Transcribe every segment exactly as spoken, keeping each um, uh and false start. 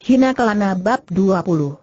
Hina Kelana bab dua puluh.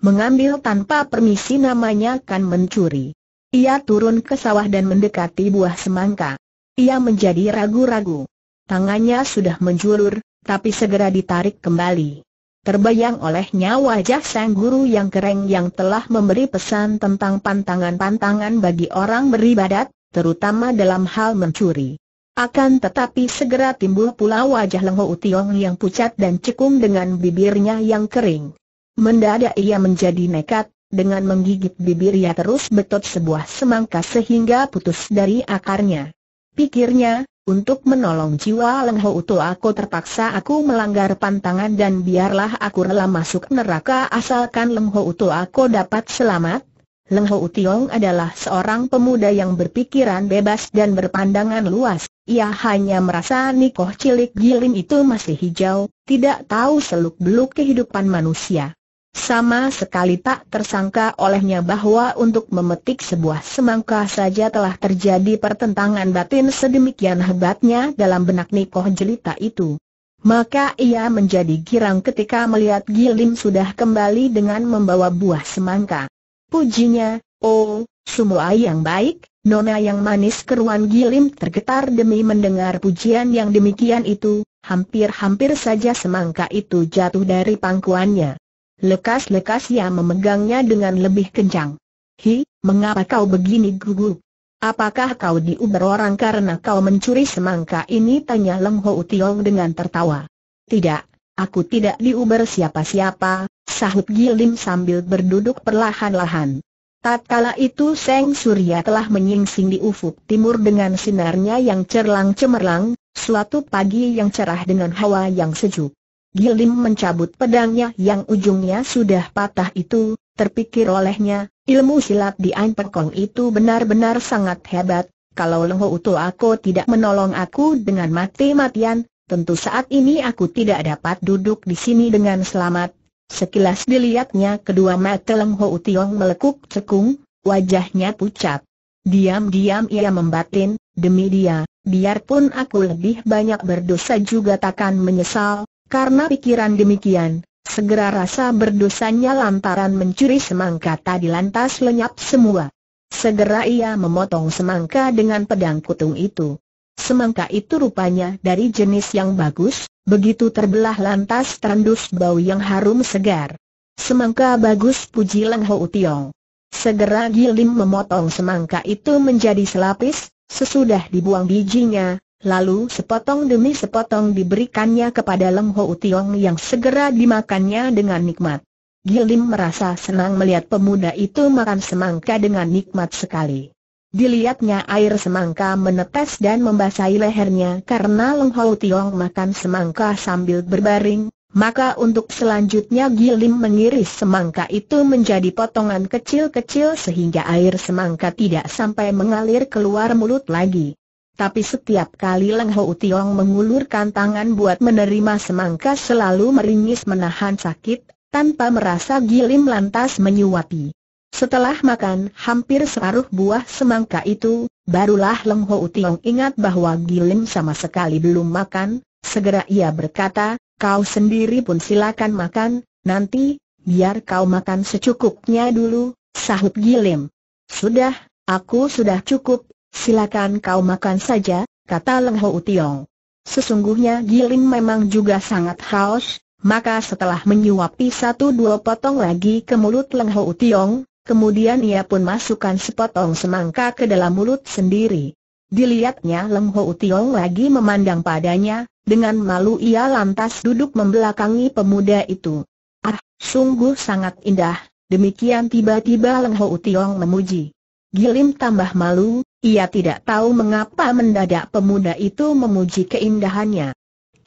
Mengambil tanpa permisi namanya kan mencuri. Ia turun ke sawah dan mendekati buah semangka. Ia menjadi ragu-ragu. Tangannya sudah menjulur, tapi segera ditarik kembali. Terbayang olehnya wajah sang guru yang kereng yang telah memberi pesan tentang pantangan-pantangan bagi orang beribadat, terutama dalam hal mencuri. Akan tetapi segera timbul pula wajah Lengho Tiong yang pucat dan cekung dengan bibirnya yang kering. Mendadak ia menjadi nekat, dengan menggigit bibir ia terus betot sebuah semangka sehingga putus dari akarnya. Pikirnya, untuk menolong jiwa Lengho Uto aku terpaksa aku melanggar pantangan dan biarlah aku rela masuk neraka asalkan Lengho Uto aku dapat selamat. Lengho Tiong adalah seorang pemuda yang berpikiran bebas dan berpandangan luas. Ia hanya merasa nikoh cilik gilim itu masih hijau, tidak tahu seluk-beluk kehidupan manusia. Sama sekali tak tersangka olehnya bahwa untuk memetik sebuah semangka saja telah terjadi pertentangan batin sedemikian hebatnya dalam benak nikoh jelita itu. Maka ia menjadi girang ketika melihat gilim sudah kembali dengan membawa buah semangka. Pujinya, oh, semua yang baik, nona yang manis, keruan gilim tergetar demi mendengar pujian yang demikian itu, hampir-hampir saja semangka itu jatuh dari pangkuannya. Lekas-lekas ia memegangnya dengan lebih kencang. Hi, mengapa kau begini gugup? Apakah kau diuber orang karena kau mencuri semangka ini? Tanya Lengho Tiong dengan tertawa. Tidak. Aku tidak diuber siapa-siapa, sahut gilim sambil berduduk perlahan-lahan. Tatkala itu Seng Surya telah menyingsing di ufuk timur dengan sinarnya yang cerlang-cemerlang, suatu pagi yang cerah dengan hawa yang sejuk. Gilim mencabut pedangnya yang ujungnya sudah patah itu, terpikir olehnya, ilmu silat di An Pekong itu benar-benar sangat hebat, kalau Lengho Uto aku tidak menolong aku dengan mati-matian, tentu saat ini aku tidak dapat duduk di sini dengan selamat. Sekilas dilihatnya kedua mata Lengho Tiong melekuk cekung, wajahnya pucat. Diam-diam ia membatin, demi dia, biarpun aku lebih banyak berdosa juga takkan menyesal. Karena pikiran demikian, segera rasa berdosanya lantaran mencuri semangka tadi lantas lenyap semua. Segera ia memotong semangka dengan pedang kutung itu. Semangka itu rupanya dari jenis yang bagus, begitu terbelah lantas terendus bau yang harum segar. Semangka bagus, puji Lengho Tiong. Segera gilim memotong semangka itu menjadi selapis, sesudah dibuang bijinya, lalu sepotong demi sepotong diberikannya kepada Lengho Tiong yang segera dimakannya dengan nikmat. Gilim merasa senang melihat pemuda itu makan semangka dengan nikmat sekali. Dilihatnya air semangka menetes dan membasahi lehernya karena Lengho Tiong makan semangka sambil berbaring, maka untuk selanjutnya gilim mengiris semangka itu menjadi potongan kecil-kecil sehingga air semangka tidak sampai mengalir keluar mulut lagi. Tapi setiap kali Lengho Tiong mengulurkan tangan buat menerima semangka selalu meringis menahan sakit, tanpa merasa gilim lantas menyuapi. Setelah makan hampir separuh buah semangka itu, barulah Lengho Tiong ingat bahwa gilim sama sekali belum makan. Segera ia berkata, kau sendiri pun silakan makan, nanti, biar kau makan secukupnya dulu, sahut gilim. Sudah, aku sudah cukup, silakan kau makan saja, kata Lengho Tiong. Sesungguhnya gilim memang juga sangat haus, maka setelah menyuapi satu dua potong lagi ke mulut Lengho Tiong, kemudian ia pun masukkan sepotong semangka ke dalam mulut sendiri. Dilihatnya Lengho Tiong lagi memandang padanya, dengan malu ia lantas duduk membelakangi pemuda itu. Ah, sungguh sangat indah, demikian tiba-tiba Lengho Tiong memuji. Gilim tambah malu, ia tidak tahu mengapa mendadak pemuda itu memuji keindahannya.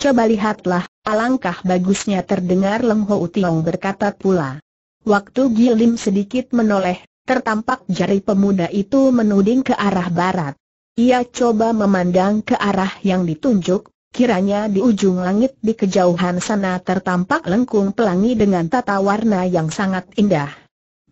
Coba lihatlah, alangkah bagusnya, terdengar Lengho Tiong berkata pula. Waktu gilim sedikit menoleh, tertampak jari pemuda itu menuding ke arah barat. Ia coba memandang ke arah yang ditunjuk, kiranya di ujung langit di kejauhan sana tertampak lengkung pelangi dengan tata warna yang sangat indah.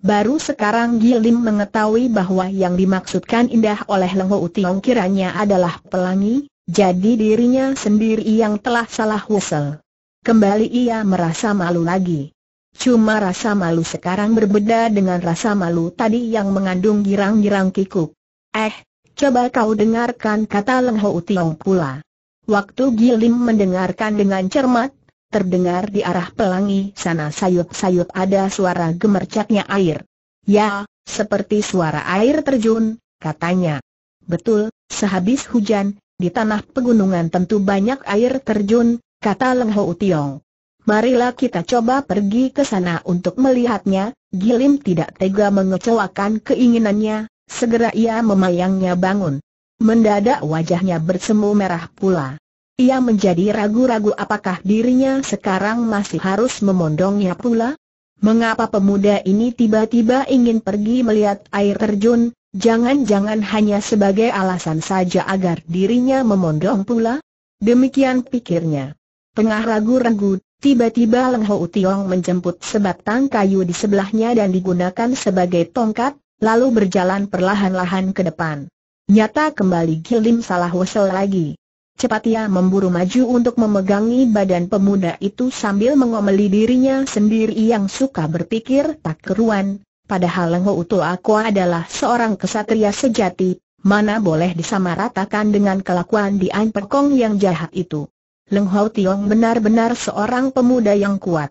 Baru sekarang gilim mengetahui bahwa yang dimaksudkan indah oleh Lengho Tiong kiranya adalah pelangi, jadi dirinya sendiri yang telah salah wesel. Kembali ia merasa malu lagi. Cuma rasa malu sekarang berbeda dengan rasa malu tadi yang mengandung girang-girang kikuk. Eh, coba kau dengarkan, kata Leng Ho Tiong pula. Waktu Gilim mendengarkan dengan cermat, terdengar di arah pelangi sana sayup-sayup ada suara gemercapnya air. Ya, seperti suara air terjun, katanya. Betul, sehabis hujan, di tanah pegunungan tentu banyak air terjun, kata Leng Ho Tiong. Marilah kita coba pergi ke sana untuk melihatnya. Gilim tidak tega mengecewakan keinginannya, segera ia memayangnya bangun. Mendadak wajahnya bersemu merah pula. Ia menjadi ragu-ragu apakah dirinya sekarang masih harus memondongnya pula? Mengapa pemuda ini tiba-tiba ingin pergi melihat air terjun? Jangan-jangan hanya sebagai alasan saja agar dirinya memondong pula? Demikian pikirnya. Tengah ragu-ragu, tiba-tiba Leng Ho Tiong menjemput sebatang kayu di sebelahnya dan digunakan sebagai tongkat, lalu berjalan perlahan-lahan ke depan. Nyata kembali Gilim salah wesel lagi. Cepat ia memburu maju untuk memegangi badan pemuda itu sambil mengomeli dirinya sendiri yang suka berpikir tak keruan. Padahal Leng Ho Tiong adalah seorang kesatria sejati, mana boleh disamaratakan dengan kelakuan Dian Perkong yang jahat itu. Leng Ho Tiong benar-benar seorang pemuda yang kuat.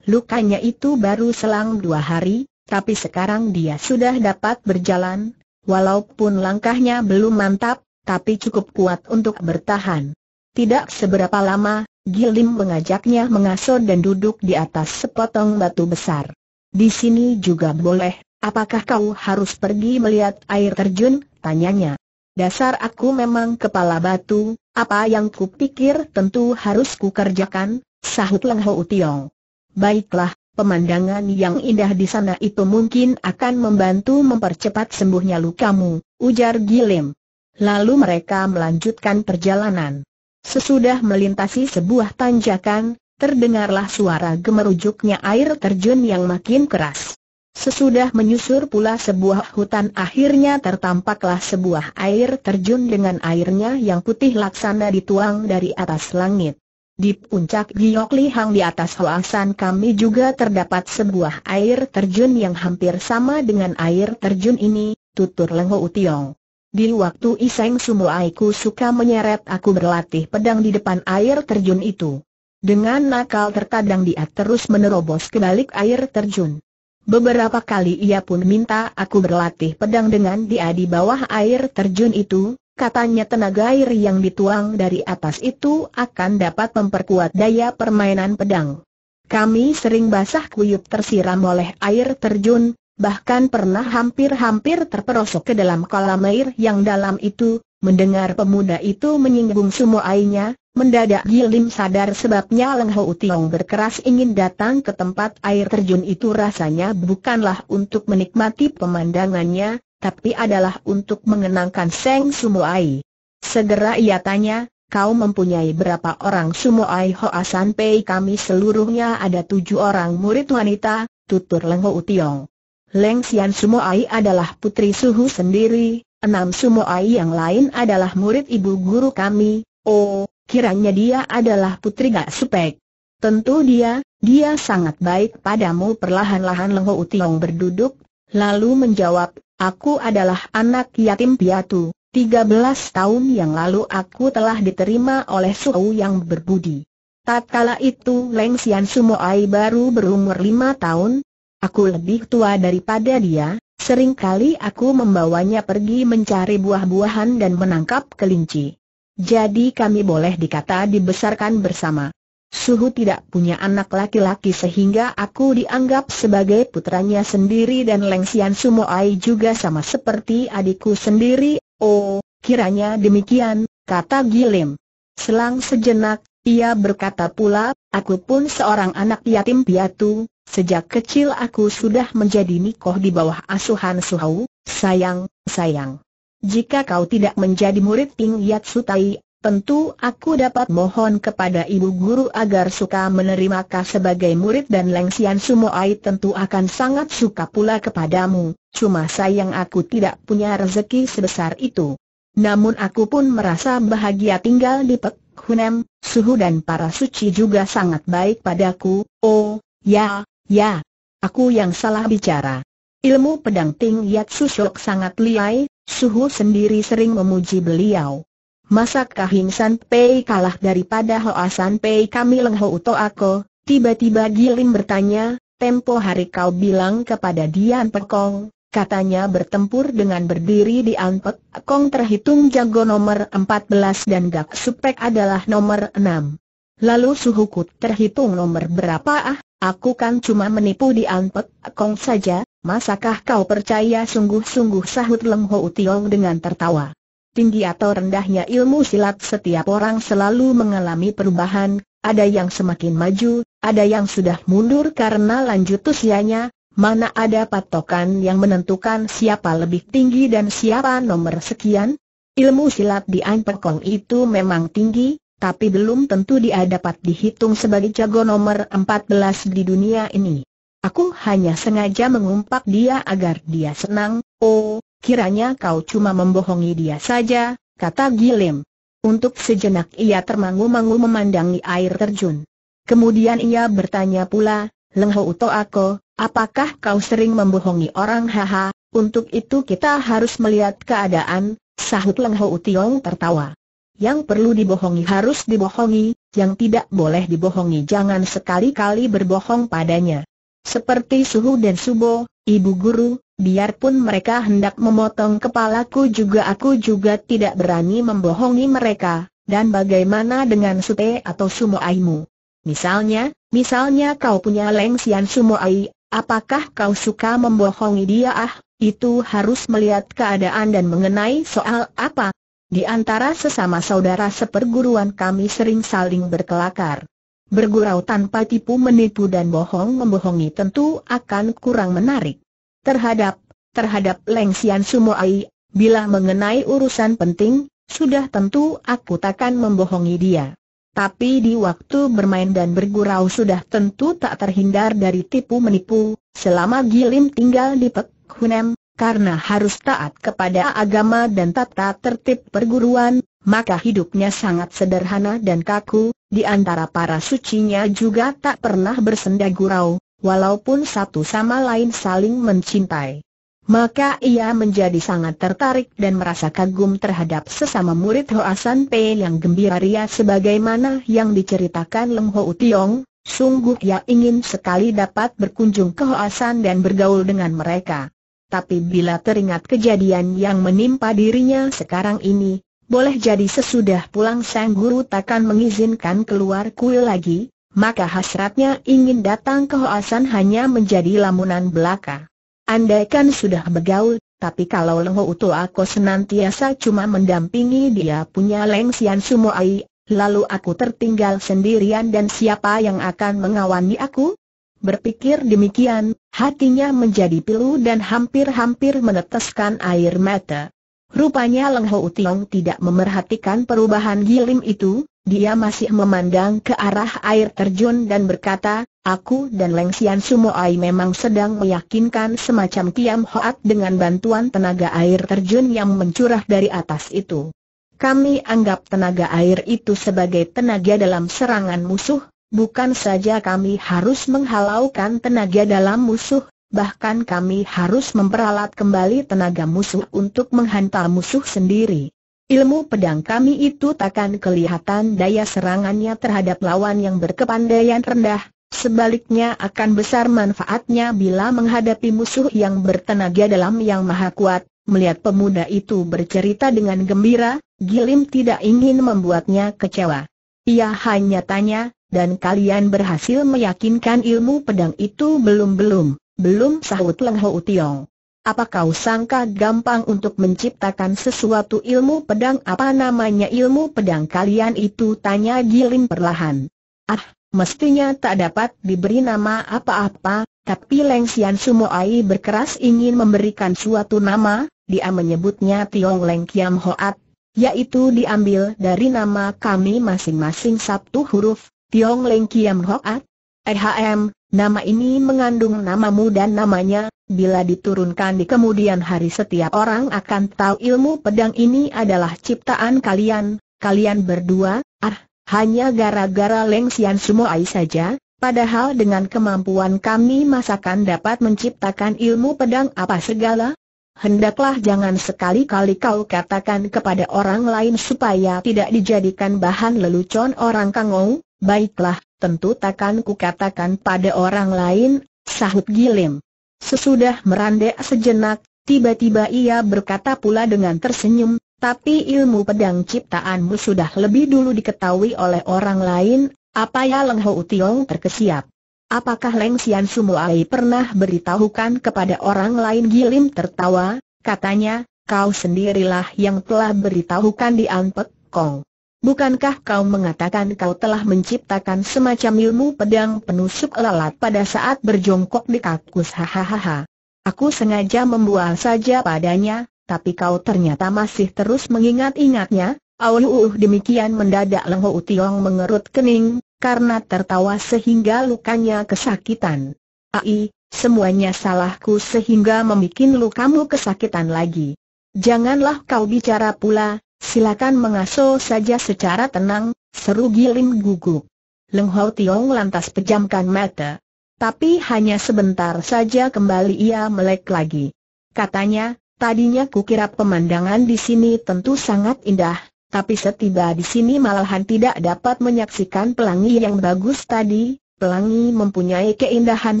Lukanya itu baru selang dua hari, tapi sekarang dia sudah dapat berjalan. Walaupun langkahnya belum mantap, tapi cukup kuat untuk bertahan. Tidak seberapa lama, Gilim mengajaknya mengasor dan duduk di atas sepotong batu besar. Di sini juga boleh, apakah kau harus pergi melihat air terjun? Tanyanya. Dasar aku memang kepala batu, apa yang kupikir tentu harus kukerjakan, sahut Leng Ho Tiong. Baiklah. Pemandangan yang indah di sana itu mungkin akan membantu mempercepat sembuhnya lukamu, ujar Gilim. Lalu mereka melanjutkan perjalanan. Sesudah melintasi sebuah tanjakan, terdengarlah suara gemerujuknya air terjun yang makin keras. Sesudah menyusur pula sebuah hutan, akhirnya tertampaklah sebuah air terjun dengan airnya yang putih laksana dituang dari atas langit. Di puncak Giok Lihang di atas kawasan kami juga terdapat sebuah air terjun yang hampir sama dengan air terjun ini, tutur Leng Ho Tiong. Di waktu Iseng Sumuaiku suka menyeret aku berlatih pedang di depan air terjun itu. Dengan nakal terkadang dia terus menerobos ke balik air terjun. Beberapa kali ia pun minta aku berlatih pedang dengan dia di bawah air terjun itu. Katanya tenaga air yang dituang dari atas itu akan dapat memperkuat daya permainan pedang. Kami sering basah kuyup tersiram oleh air terjun, bahkan pernah hampir-hampir terperosok ke dalam kolam air yang dalam itu. Mendengar pemuda itu menyinggung Sumuainya, mendadak Gilim sadar sebabnya Leng Ho Tiong berkeras ingin datang ke tempat air terjun itu. Rasanya bukanlah untuk menikmati pemandangannya, tapi adalah untuk mengenangkan Seng Sumuai. Segera ia tanya, kau mempunyai berapa orang? Sumuai Hoa Sanpei, kami seluruhnya ada tujuh orang murid wanita, tutur Leng Ho Tiong. Leng Xian Sumuai adalah putri suhu sendiri, enam Sumuai yang lain adalah murid ibu guru kami. Oh, kiranya dia adalah putri Gak Supek. Tentu dia, dia sangat baik padamu. Perlahan-lahan Leng Ho Tiong berduduk, lalu menjawab, aku adalah anak yatim piatu, tiga belas tahun yang lalu aku telah diterima oleh suhu yang berbudi. Tatkala itu Leng Xian Sumuai baru berumur lima tahun, aku lebih tua daripada dia, seringkali aku membawanya pergi mencari buah-buahan dan menangkap kelinci. Jadi kami boleh dikata dibesarkan bersama. Suhu tidak punya anak laki-laki sehingga aku dianggap sebagai putranya sendiri, dan Leng Xian Sumuai juga sama seperti adikku sendiri. Oh, kiranya demikian, kata Gilim. Selang sejenak, ia berkata pula, aku pun seorang anak yatim piatu. Sejak kecil aku sudah menjadi nikoh di bawah asuhan Suhu. Sayang, sayang. Jika kau tidak menjadi murid Ping Yat Sutai, tentu aku dapat mohon kepada ibu guru agar suka menerima kau sebagai murid, dan Leng Xian Sumuai tentu akan sangat suka pula kepadamu. Cuma sayang aku tidak punya rezeki sebesar itu. Namun aku pun merasa bahagia tinggal di Pek Hunem, suhu dan para suci juga sangat baik padaku. Oh, ya, ya. Aku yang salah bicara. Ilmu pedang Ting Yatsu Shok sangat liai, suhu sendiri sering memuji beliau. Masakkah Hing San Pei kalah daripada Hoa San Pei kami Leng Ho Uto Ako? Tiba-tiba Gilim bertanya, tempo hari kau bilang kepada Dian Pek Kong, katanya bertempur dengan berdiri Dian Pek Kong terhitung jago nomor empat belas dan Gak Supek adalah nomor enam. Lalu suhuku terhitung nomor berapa ah? Aku kan cuma menipu Dian Pek Kong saja, masakah kau percaya sungguh-sungguh sahut Leng Ho Tiong dengan tertawa. Tinggi atau rendahnya ilmu silat setiap orang selalu mengalami perubahan, ada yang semakin maju, ada yang sudah mundur karena lanjut usianya, mana ada patokan yang menentukan siapa lebih tinggi dan siapa nomor sekian? Ilmu silat Dian Pek Kong itu memang tinggi, tapi belum tentu dia dapat dihitung sebagai jago nomor empat belas di dunia ini. Aku hanya sengaja mengumpat dia agar dia senang, oh. Kiranya kau cuma membohongi dia saja, kata Gilim. Untuk sejenak ia termangu-mangu memandangi air terjun. Kemudian ia bertanya pula, Leng Ho Uto Ako, apakah kau sering membohongi orang? Haha, untuk itu kita harus melihat keadaan, sahut Leng Ho Tiong tertawa. Yang perlu dibohongi harus dibohongi, yang tidak boleh dibohongi jangan sekali-kali berbohong padanya. Seperti Suhu dan Subo, ibu guru. Biarpun mereka hendak memotong kepalaku juga aku juga tidak berani membohongi mereka. Dan bagaimana dengan Sute atau Sumoaimu? Misalnya, misalnya kau punya Lengsian Sumoai, apakah kau suka membohongi dia? Ah, itu harus melihat keadaan dan mengenai soal apa. Di antara sesama saudara seperguruan kami sering saling berkelakar. Bergurau tanpa tipu menipu dan bohong membohongi tentu akan kurang menarik. Terhadap, terhadap Lengsian Sumoai, bila mengenai urusan penting, sudah tentu aku takkan membohongi dia. Tapi di waktu bermain dan bergurau sudah tentu tak terhindar dari tipu menipu, selama Gilim tinggal di Pek Hunem, karena harus taat kepada agama dan tata tertib perguruan, maka hidupnya sangat sederhana dan kaku, di antara para sucinya juga tak pernah bersenda gurau. Walaupun satu sama lain saling mencintai, maka ia menjadi sangat tertarik dan merasa kagum terhadap sesama murid Hoa San Pei yang gembira ria sebagaimana yang diceritakan Leng Ho Tiong. Sungguh ia ingin sekali dapat berkunjung ke Hoa San dan bergaul dengan mereka. Tapi bila teringat kejadian yang menimpa dirinya sekarang ini, boleh jadi sesudah pulang sang guru takkan mengizinkan keluar kuil lagi. Maka hasratnya ingin datang ke Hoa San hanya menjadi lamunan belaka. Andaikan sudah bergaul, tapi kalau Leng Ho Uto Ako senantiasa cuma mendampingi dia punya Lengsian Sumoai, lalu aku tertinggal sendirian dan siapa yang akan mengawani aku? Berpikir demikian, hatinya menjadi pilu dan hampir-hampir meneteskan air mata. Rupanya Leng Ho Tiong tidak memerhatikan perubahan Gilim itu. Dia masih memandang ke arah air terjun dan berkata, aku dan Lengsian Sumoai memang sedang meyakinkan semacam kiam hoat dengan bantuan tenaga air terjun yang mencurah dari atas itu. Kami anggap tenaga air itu sebagai tenaga dalam serangan musuh, bukan saja kami harus menghalaukan tenaga dalam musuh, bahkan kami harus memperalat kembali tenaga musuh untuk menghantam musuh sendiri. Ilmu pedang kami itu takkan kelihatan daya serangannya terhadap lawan yang berkepandaian rendah, sebaliknya akan besar manfaatnya bila menghadapi musuh yang bertenaga dalam yang maha kuat. Melihat pemuda itu bercerita dengan gembira, Gilim tidak ingin membuatnya kecewa. Ia hanya tanya, dan kalian berhasil meyakinkan ilmu pedang itu belum-belum, belum sahut Leng Ho Tiong. Apa kau sangka gampang untuk menciptakan sesuatu ilmu pedang? Apa namanya ilmu pedang kalian itu? Tanya Gilim perlahan. Ah, mestinya tak dapat diberi nama apa-apa, tapi Lengsian Sumoai berkeras ingin memberikan suatu nama, dia menyebutnya Tiong Leng Kiam Hoat, yaitu diambil dari nama kami masing-masing satu huruf, Tiong Leng Kiam Hoat. Ehm, nama ini mengandung namamu dan namanya. Bila diturunkan di kemudian hari setiap orang akan tahu ilmu pedang ini adalah ciptaan kalian, kalian berdua. Ah, Hanya gara-gara Leng Sian Sumoai saja, padahal dengan kemampuan kami masakan dapat menciptakan ilmu pedang apa segala. Hendaklah jangan sekali-kali kau katakan kepada orang lain supaya tidak dijadikan bahan lelucon orang Kangou. Baiklah, tentu takkan kukatakan pada orang lain, sahut Gilim. Sesudah merandek sejenak, tiba-tiba ia berkata pula dengan tersenyum, tapi ilmu pedang ciptaanmu sudah lebih dulu diketahui oleh orang lain, apa ya? Leng Hou Tiong terkesiap. Apakah Leng Sian Sumoai pernah beritahukan kepada orang lain? Gilim tertawa, katanya, kau sendirilah yang telah beritahukan di An Pek Kong. Bukankah kau mengatakan kau telah menciptakan semacam ilmu pedang penusuk lalat pada saat berjongkok di kakus? Hahaha. Aku sengaja membual saja padanya. Tapi kau ternyata masih terus mengingat-ingatnya. Auh, demikian mendadak Leng Hou Tiong mengerut kening, karena tertawa sehingga lukanya kesakitan. Ai, semuanya salahku sehingga membuat lukamu kesakitan lagi. Janganlah kau bicara pula, silakan mengasuh saja secara tenang, seru Gilim gugup. Leng Hou Tiong lantas pejamkan mata. Tapi hanya sebentar saja kembali ia melek lagi. Katanya, tadinya kukira pemandangan di sini tentu sangat indah, tapi setiba di sini malahan tidak dapat menyaksikan pelangi yang bagus tadi. Pelangi mempunyai keindahan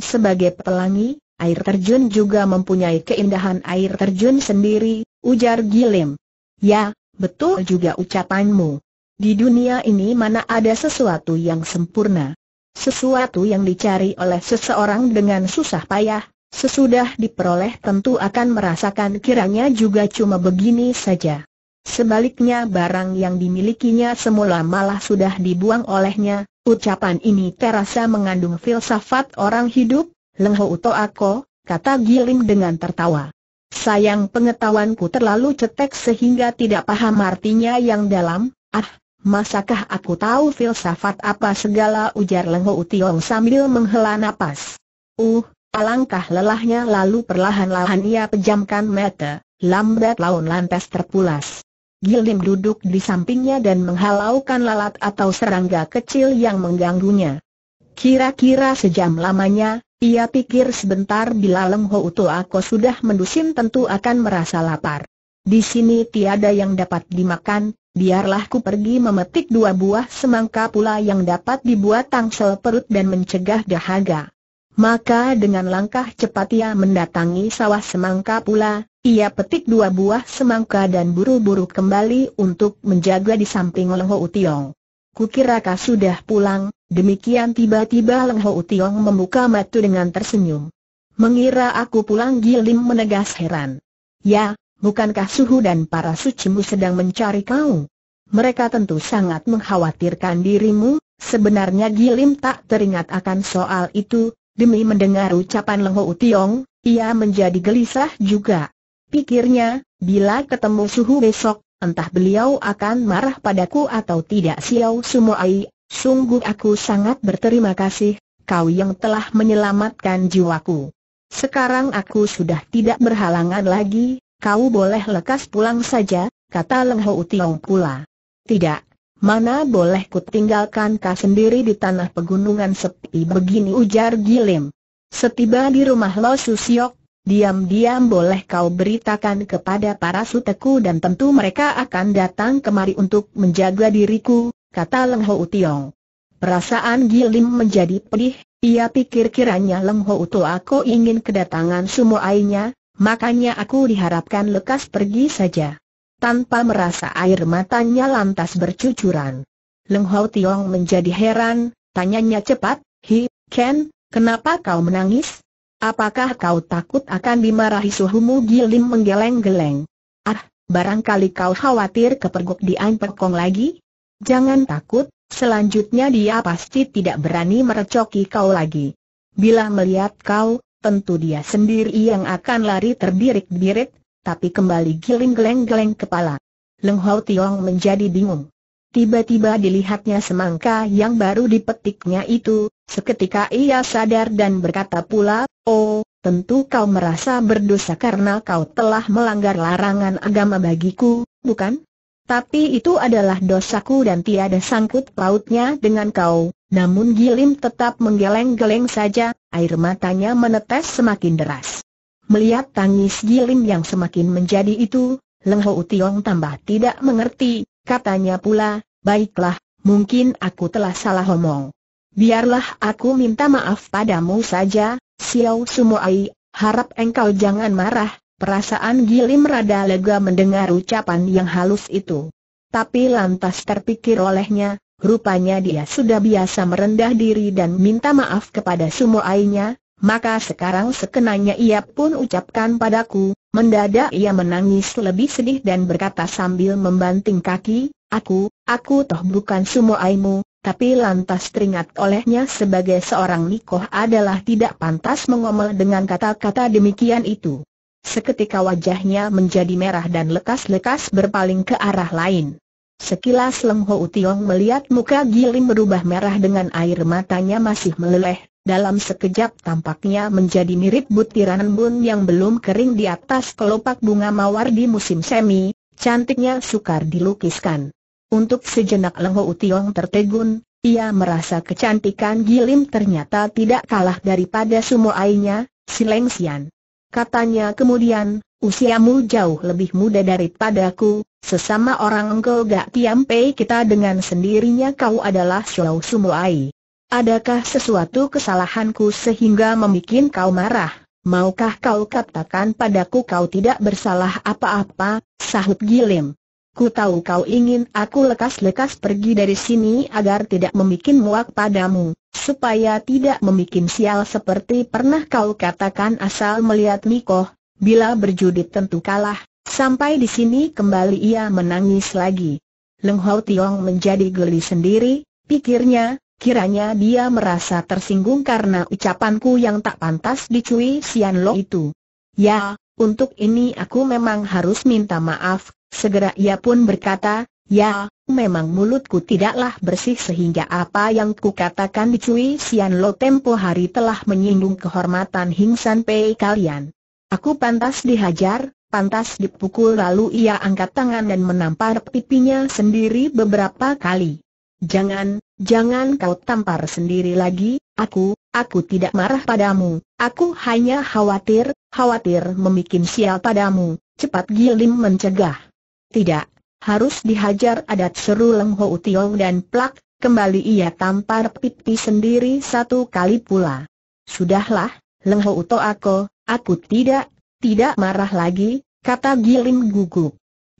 sebagai pelangi, air terjun juga mempunyai keindahan air terjun sendiri, ujar Gilim. Ya, betul juga ucapanmu. Di dunia ini mana ada sesuatu yang sempurna? Sesuatu yang dicari oleh seseorang dengan susah payah. Sesudah diperoleh tentu akan merasakan kiranya juga cuma begini saja. Sebaliknya barang yang dimilikinya semula malah sudah dibuang olehnya. Ucapan ini terasa mengandung filsafat orang hidup. Leng Hou Toako, kata Gilim dengan tertawa. Sayang pengetahuanku terlalu cetek sehingga tidak paham artinya yang dalam. Ah, masakah aku tahu filsafat apa segala, ujar Leng Hou Tiong sambil menghela napas. Uh. Alangkah lelahnya, lalu perlahan-lahan ia pejamkan mata, lambat laun lantas terpulas. Gilim duduk di sampingnya dan menghalaukan lalat atau serangga kecil yang mengganggunya. Kira-kira sejam lamanya, ia pikir sebentar bila Leng Hou Toako sudah mendusin tentu akan merasa lapar. Di sini tiada yang dapat dimakan, biarlah ku pergi memetik dua buah semangka pula yang dapat dibuat tangsel perut dan mencegah dahaga. Maka dengan langkah cepat ia mendatangi sawah semangka pula, ia petik dua buah semangka dan buru-buru kembali untuk menjaga di samping Leng Hou Tiong. Kukira kau sudah pulang, demikian tiba-tiba Leng Hou Tiong membuka mata dengan tersenyum. Mengira aku pulang? Gilim menegas heran. Ya, bukankah Suhu dan para sucimu sedang mencari kau? Mereka tentu sangat mengkhawatirkan dirimu. Sebenarnya Gilim tak teringat akan soal itu. Demi mendengar ucapan Leng Hou Tiong, ia menjadi gelisah juga. Pikirnya, bila ketemu Suhu besok, entah beliau akan marah padaku atau tidak. Xiao Sumoai, sungguh aku sangat berterima kasih, kau yang telah menyelamatkan jiwaku. Sekarang aku sudah tidak berhalangan lagi, kau boleh lekas pulang saja, kata Leng Hou Tiong pula. Tidak. Mana boleh ku tinggalkan kau sendiri di tanah pegunungan sepi begini, ujar Gilim. Setiba di rumah Lo Susiok, diam-diam boleh kau beritakan kepada para suteku dan tentu mereka akan datang kemari untuk menjaga diriku, kata Leng Hou Tiong. Perasaan Gilim menjadi pedih, ia pikir kiranya Leng Hou Toako ingin kedatangan Sumoainya, makanya aku diharapkan lekas pergi saja. Tanpa merasa air matanya lantas bercucuran. Leng Hou Tiong menjadi heran, tanyanya cepat, Hi, Ken, kenapa kau menangis? Apakah kau takut akan dimarahi suhumu? Gilim menggeleng-geleng. Ah, barangkali kau khawatir kepergok di An Pek Kong lagi? Jangan takut, selanjutnya dia pasti tidak berani merecoki kau lagi. Bila melihat kau, tentu dia sendiri yang akan lari terbirik-birik. Tapi kembali Gilim geleng-geleng kepala. Leng Hou Tiong menjadi bingung. Tiba-tiba dilihatnya semangka yang baru dipetiknya itu. Seketika ia sadar dan berkata pula, oh, tentu kau merasa berdosa karena kau telah melanggar larangan agama bagiku, bukan? Tapi itu adalah dosaku dan tiada sangkut pautnya dengan kau. Namun Gilim tetap menggeleng-geleng saja, air matanya menetes semakin deras. Melihat tangis Gilim yang semakin menjadi itu, Leng Ho Tiong tambah tidak mengerti. Katanya pula, baiklah, mungkin aku telah salah omong. Biarlah aku minta maaf padamu saja, Xiao Sumoai. Harap engkau jangan marah. Perasaan Gilim rada lega mendengar ucapan yang halus itu. Tapi lantas terpikir olehnya, rupanya dia sudah biasa merendah diri dan minta maaf kepada Sumoainya, maka sekarang sekenanya ia pun ucapkan padaku. Mendadak ia menangis lebih sedih dan berkata sambil membanting kaki, Aku, aku toh bukan Sumoaimu. Tapi lantas teringat olehnya sebagai seorang nikoh adalah tidak pantas mengomel dengan kata-kata demikian itu. Seketika wajahnya menjadi merah dan lekas-lekas berpaling ke arah lain. Sekilas Leng Ho Tiong melihat muka Gilim berubah merah dengan air matanya masih meleleh. Dalam sekejap tampaknya menjadi mirip butiran embun yang belum kering di atas kelopak bunga mawar di musim semi. Cantiknya sukar dilukiskan. Untuk sejenak Leng Ho Tiong tertegun. Ia merasa kecantikan Gilim ternyata tidak kalah daripada Sumoainya, si Leng Sian. Katanya kemudian, usiamu jauh lebih muda daripadaku, sesama orang engkau gak tiampe kita dengan sendirinya kau adalah Xiao Sumoai. Adakah sesuatu kesalahanku sehingga membuat kau marah? Maukah kau katakan padaku kau tidak bersalah apa-apa, sahut Gilim. Ku tahu kau ingin aku lekas-lekas pergi dari sini agar tidak membuat muak padamu, supaya tidak membuat sial seperti pernah kau katakan asal melihat nikoh, bila berjudi tentu kalah. Sampai di sini kembali ia menangis lagi. Leng Ho Tiong menjadi geli sendiri, pikirnya, kiranya dia merasa tersinggung karena ucapanku yang tak pantas di Cui Sian Lo itu. Ya, untuk ini aku memang harus minta maaf. Segera ia pun berkata, ya, memang mulutku tidaklah bersih sehingga apa yang kukatakan di Cui Sian Lo tempo hari telah menyinggung kehormatan Hing San Pei kalian. Aku pantas dihajar, pantas dipukul. Lalu ia angkat tangan dan menampar pipinya sendiri beberapa kali. Jangan, jangan kau tampar sendiri lagi, aku, aku tidak marah padamu, aku hanya khawatir, khawatir membuat sial padamu, cepat Gilim mencegah. Tidak, harus dihajar adat, seru Leng Ho Tiong dan plak, kembali ia tampar pipi sendiri satu kali pula. Sudahlah, Leng Ho Toako, aku tidak, tidak marah lagi, kata Gilim gugup.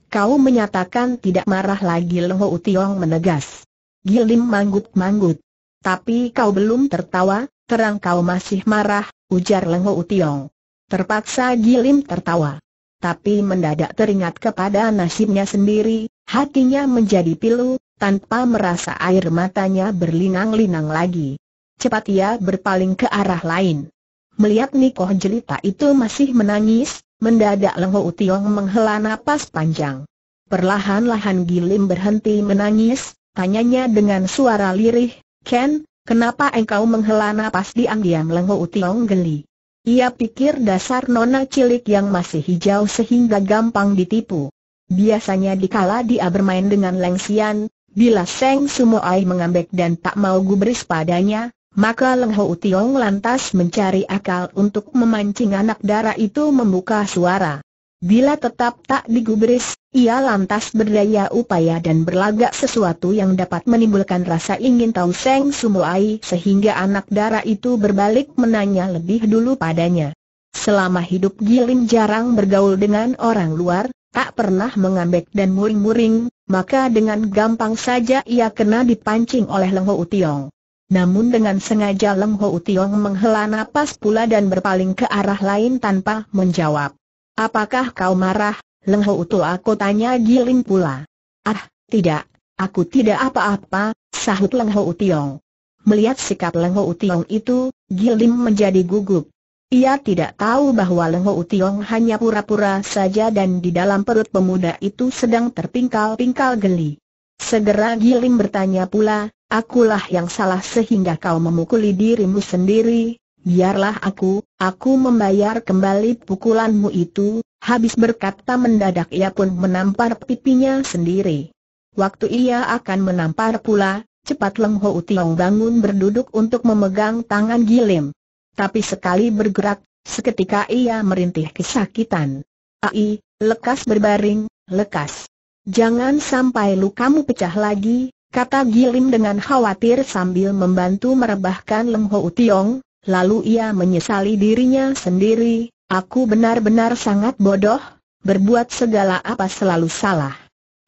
Kau menyatakan tidak marah lagi, Leng Ho Tiong menegas. Gilim manggut-manggut. Tapi kau belum tertawa, terang kau masih marah, ujar Leng Ho Tiong. Terpaksa Gilim tertawa. Tapi mendadak teringat kepada nasibnya sendiri, hatinya menjadi pilu, tanpa merasa air matanya berlinang-linang lagi. Cepat ia berpaling ke arah lain. Melihat nikoh jelita itu masih menangis, mendadak Leng Ho Tiong menghela napas panjang. Perlahan-lahan Gilim berhenti menangis, tanyanya dengan suara lirih, Ken, kenapa engkau menghela napas? Diam-diam Leng Ho Tiong geli. Ia pikir dasar nona cilik yang masih hijau sehingga gampang ditipu. Biasanya dikala dia bermain dengan Leng Sian, bila Seng Sumoai mengambek dan tak mau gubris padanya, maka Leng Ho Tiong lantas mencari akal untuk memancing anak dara itu membuka suara. Bila tetap tak digubris, ia lantas berdaya upaya dan berlagak sesuatu yang dapat menimbulkan rasa ingin tahu Seng Sumoai sehingga anak dara itu berbalik menanya lebih dulu padanya. Selama hidup Gilim jarang bergaul dengan orang luar, tak pernah mengambek dan muring-muring, maka dengan gampang saja ia kena dipancing oleh Leng Ho Tiong. Namun dengan sengaja Leng Ho Tiong menghela napas pula dan berpaling ke arah lain tanpa menjawab. Apakah kau marah, Leng Ho Toako, tanya Gilim pula. Ah, tidak, aku tidak apa-apa, sahut Leng Ho Tiong. Melihat sikap Leng Ho Tiong itu, Gilim menjadi gugup. Ia tidak tahu bahwa Leng Ho Tiong hanya pura-pura saja dan di dalam perut pemuda itu sedang terpingkal-pingkal geli. Segera Gilim bertanya pula, akulah yang salah sehingga kau memukuli dirimu sendiri. Biarlah aku, Aku membayar kembali pukulanmu itu. Habis berkata mendadak ia pun menampar pipinya sendiri. Waktu ia akan menampar pula, cepat Leng Ho Tiong bangun berduduk untuk memegang tangan Gilim. Tapi sekali bergerak, seketika ia merintih kesakitan. Ai, lekas berbaring, lekas. Jangan sampai lukamu pecah lagi, kata Gilim dengan khawatir sambil membantu merebahkan Leng Ho Tiong. Lalu ia menyesali dirinya sendiri, aku benar-benar sangat bodoh, berbuat segala apa selalu salah.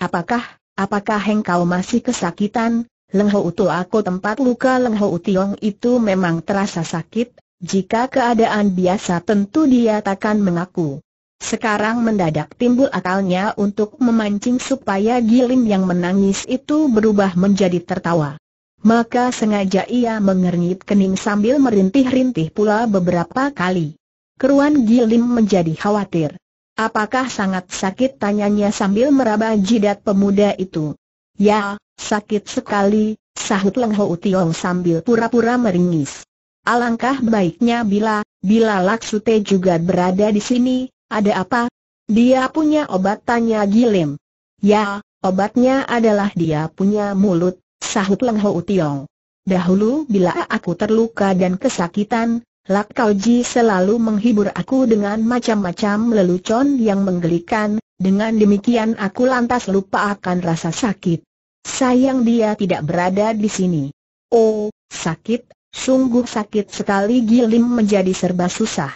Apakah, apakah engkau masih kesakitan, Leng Ho Tiong? Aku tempat luka Leng Ho Tiong itu memang terasa sakit, jika keadaan biasa tentu dia takkan mengaku. Sekarang mendadak timbul akalnya untuk memancing supaya Gilim yang menangis itu berubah menjadi tertawa. Maka sengaja ia mengernyit kening sambil merintih-rintih pula beberapa kali. Keruan Gilim menjadi khawatir. Apakah sangat sakit, tanyanya sambil meraba jidat pemuda itu. Ya, sakit sekali, sahut Leng Ho Tiong sambil pura-pura meringis. Alangkah baiknya bila, bila Laksute juga berada di sini. Ada apa? Dia punya obat, tanya Gilim. Ya, obatnya adalah dia punya mulut, sahut Leng Ho Tiong. Dahulu bila aku terluka dan kesakitan, Lak Kau Ji selalu menghibur aku dengan macam-macam lelucon yang menggelikan. Dengan demikian aku lantas lupa akan rasa sakit. Sayang dia tidak berada di sini. Oh, sakit, sungguh sakit sekali. Gilim menjadi serba susah.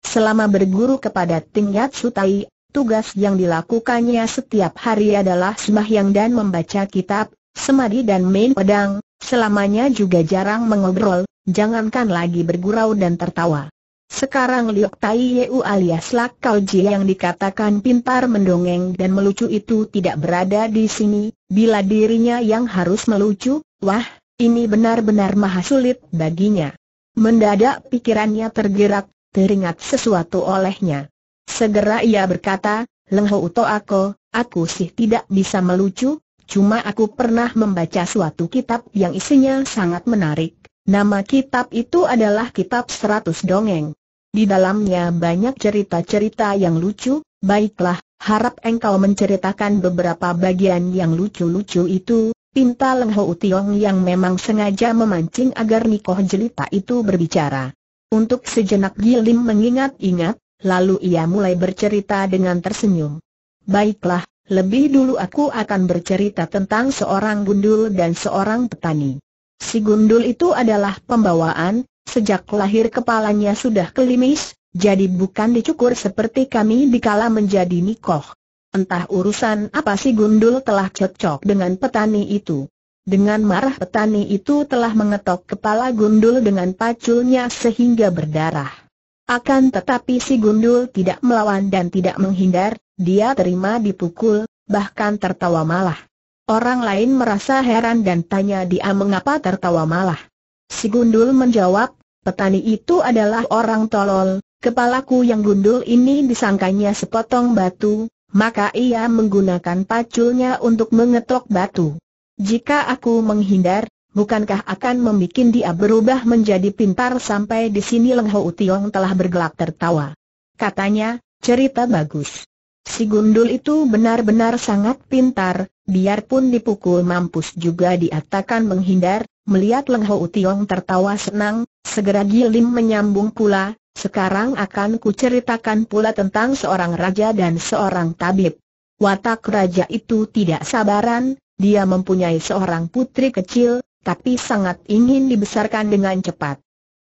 Selama berguru kepada Tingkat Sutai, tugas yang dilakukannya setiap hari adalah sembahyang dan membaca kitab, semadi dan main pedang, selamanya juga jarang mengobrol, jangankan lagi bergurau dan tertawa. Sekarang Liok Tai Yeu alias Lak Kau Ji yang dikatakan pintar mendongeng dan melucu itu tidak berada di sini, bila dirinya yang harus melucu, wah, ini benar-benar maha sulit baginya. Mendadak pikirannya tergerak, teringat sesuatu olehnya. Segera ia berkata, Leng Ho Uto aku, aku sih tidak bisa melucu. Cuma aku pernah membaca suatu kitab yang isinya sangat menarik. Nama kitab itu adalah Kitab Seratus Dongeng. Di dalamnya banyak cerita-cerita yang lucu. Baiklah, harap engkau menceritakan beberapa bagian yang lucu-lucu itu, pinta Leng Ho Tiong yang memang sengaja memancing agar Nikoh Jelita itu berbicara. Untuk sejenak Gilim mengingat-ingat, lalu ia mulai bercerita dengan tersenyum. Baiklah, lebih dulu aku akan bercerita tentang seorang gundul dan seorang petani. Si gundul itu adalah pembawaan, sejak lahir kepalanya sudah kelimis, jadi bukan dicukur seperti kami dikala menjadi nikoh. Entah urusan apa si gundul telah cocok dengan petani itu. Dengan marah petani itu telah mengetok kepala gundul dengan paculnya sehingga berdarah. Akan tetapi si gundul tidak melawan dan tidak menghindar. Dia terima dipukul, bahkan tertawa malah. Orang lain merasa heran dan tanya dia mengapa tertawa malah. Si gundul menjawab, petani itu adalah orang tolol, kepalaku yang gundul ini disangkanya sepotong batu, maka ia menggunakan paculnya untuk mengetok batu. Jika aku menghindar, bukankah akan membuat dia berubah menjadi pintar? Sampai di sini Leng Ho Tiong telah bergelak tertawa. Katanya, cerita bagus. Si gundul itu benar-benar sangat pintar, biarpun dipukul mampus juga dia takkan menghindar. Melihat Leng Ho Tiong tertawa senang, segera Gilim menyambung pula, sekarang akan kuceritakan pula tentang seorang raja dan seorang tabib. Watak raja itu tidak sabaran, dia mempunyai seorang putri kecil, tapi sangat ingin dibesarkan dengan cepat.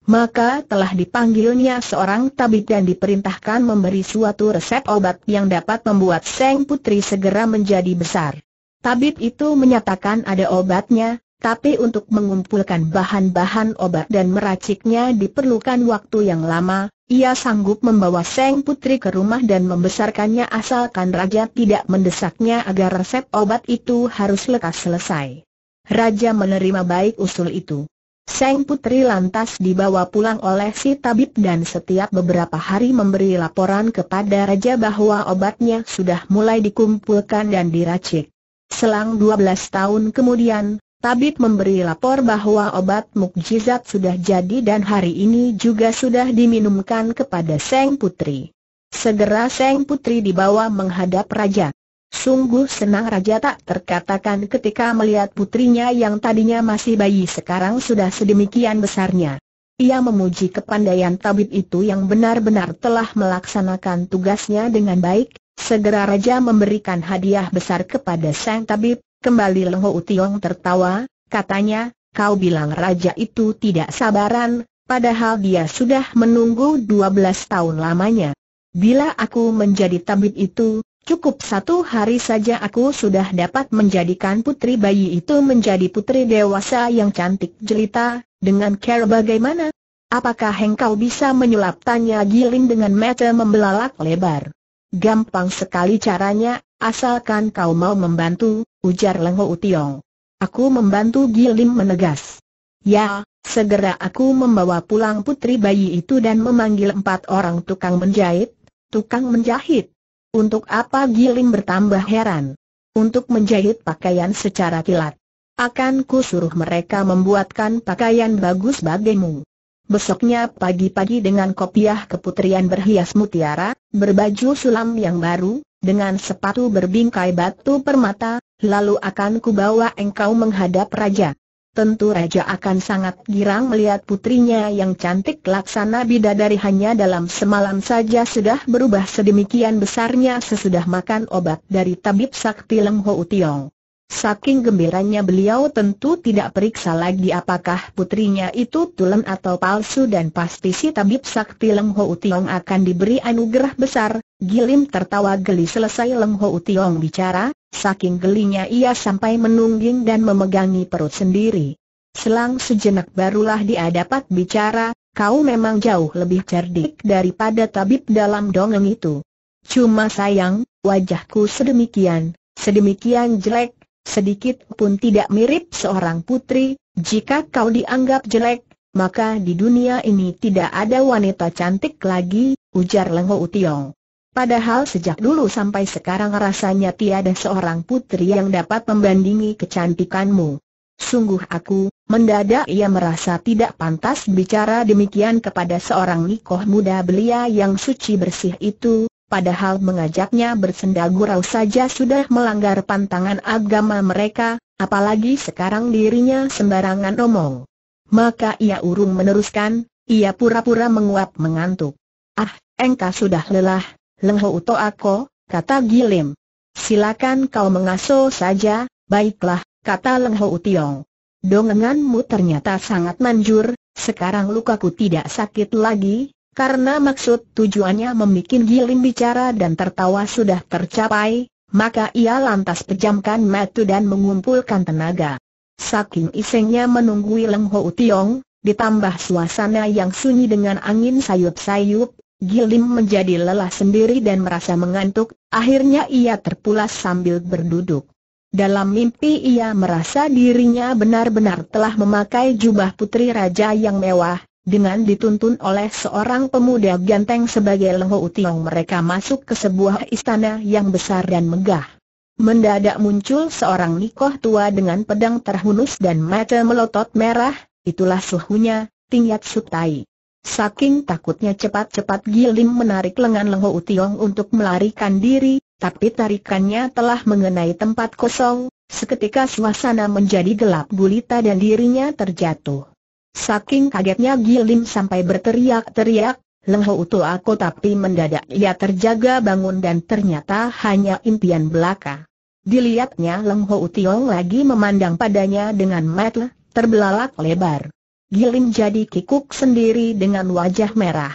Maka telah dipanggilnya seorang tabib dan diperintahkan memberi suatu resep obat yang dapat membuat sang putri segera menjadi besar. Tabib itu menyatakan ada obatnya, tapi untuk mengumpulkan bahan-bahan obat dan meraciknya diperlukan waktu yang lama. Ia sanggup membawa sang putri ke rumah dan membesarkannya asalkan raja tidak mendesaknya agar resep obat itu harus lekas selesai. Raja menerima baik usul itu. Sang putri lantas dibawa pulang oleh si tabib dan setiap beberapa hari memberi laporan kepada raja bahwa obatnya sudah mulai dikumpulkan dan diracik. Selang dua belas tahun kemudian, Tabib memberi lapor bahwa obat mukjizat sudah jadi dan hari ini juga sudah diminumkan kepada Seng Putri. Segera Seng Putri dibawa menghadap Raja. Sungguh senang Raja tak terkatakan ketika melihat putrinya yang tadinya masih bayi sekarang sudah sedemikian besarnya. Ia memuji kepandaian tabib itu yang benar-benar telah melaksanakan tugasnya dengan baik. Segera Raja memberikan hadiah besar kepada Seng Tabib. Kembali Leng Ho Tiong tertawa, katanya, kau bilang raja itu tidak sabaran, padahal dia sudah menunggu dua belas tahun lamanya. Bila aku menjadi tabib itu, cukup satu hari saja aku sudah dapat menjadikan putri bayi itu menjadi putri dewasa yang cantik jelita, dengan cara bagaimana? Apakah engkau bisa menyulap? Tanya Giling dengan mata membelalak lebar. Gampang sekali caranya, asalkan kau mau membantu, ujar Leng Ho Tiong. Aku membantu, Gilim menegas. Ya, segera aku membawa pulang putri bayi itu dan memanggil empat orang tukang menjahit. Tukang menjahit? Untuk apa? Gilim bertambah heran. Untuk menjahit pakaian secara kilat. Akan ku suruh mereka membuatkan pakaian bagus bagimu. Besoknya pagi-pagi dengan kopiah keputrian berhias mutiara, berbaju sulam yang baru, dengan sepatu berbingkai batu permata. Lalu akan kubawa engkau menghadap raja. Tentu raja akan sangat girang melihat putrinya yang cantik laksana bidadari hanya dalam semalam saja sudah berubah sedemikian besarnya sesudah makan obat dari tabib sakti Leng Ho Tiong. Saking gembiranya beliau tentu tidak periksa lagi apakah putrinya itu tulen atau palsu, dan pasti si tabib sakti Leng Ho Tiong akan diberi anugerah besar. Gilim tertawa geli selesai Leng Ho Tiong bicara. Saking gelinya ia sampai menungging dan memegangi perut sendiri. Selang sejenak barulah dia dapat bicara, kau memang jauh lebih cerdik daripada tabib dalam dongeng itu. Cuma sayang, wajahku sedemikian, sedemikian jelek, sedikit pun tidak mirip seorang putri. Jika kau dianggap jelek, maka di dunia ini tidak ada wanita cantik lagi, ujar Leng Ho Tiong. Padahal sejak dulu sampai sekarang rasanya tiada seorang putri yang dapat membandingi kecantikanmu. Sungguh aku, mendadak ia merasa tidak pantas bicara demikian kepada seorang nikoh muda belia yang suci bersih itu, padahal mengajaknya bersenda gurau saja sudah melanggar pantangan agama mereka, apalagi sekarang dirinya sembarangan omong. Maka ia urung meneruskan, ia pura-pura menguap mengantuk. Ah, engkau sudah lelah, Leng Ho Uto aku, kata Gilim. Silakan kau mengaso saja. Baiklah, kata Leng Ho Tiong. Dongenganmu ternyata sangat manjur. Sekarang lukaku tidak sakit lagi, karena maksud tujuannya membuat Gilim bicara dan tertawa sudah tercapai. Maka ia lantas pejamkan mata dan mengumpulkan tenaga. Saking isengnya menunggu Leng Ho Tiong, ditambah suasana yang sunyi dengan angin sayup-sayup, Gilim menjadi lelah sendiri dan merasa mengantuk. Akhirnya ia terpulas sambil berduduk. Dalam mimpi ia merasa dirinya benar-benar telah memakai jubah putri raja yang mewah, dengan dituntun oleh seorang pemuda ganteng sebagai Leng Ho Tiong. Mereka masuk ke sebuah istana yang besar dan megah. Mendadak muncul seorang nikoh tua dengan pedang terhunus dan mata melotot merah. Itulah suhunya, Tingyat Sutai. Saking takutnya cepat-cepat Gilim menarik lengan Leng Ho Tiong untuk melarikan diri, tapi tarikannya telah mengenai tempat kosong. Seketika suasana menjadi gelap gulita dan dirinya terjatuh. Saking kagetnya Gilim sampai berteriak-teriak, Leng Ho Uto aku, tapi mendadak ia terjaga bangun dan ternyata hanya impian belaka. Dilihatnya Leng Ho Tiong lagi memandang padanya dengan mata terbelalak lebar. Gilim jadi kikuk sendiri dengan wajah merah.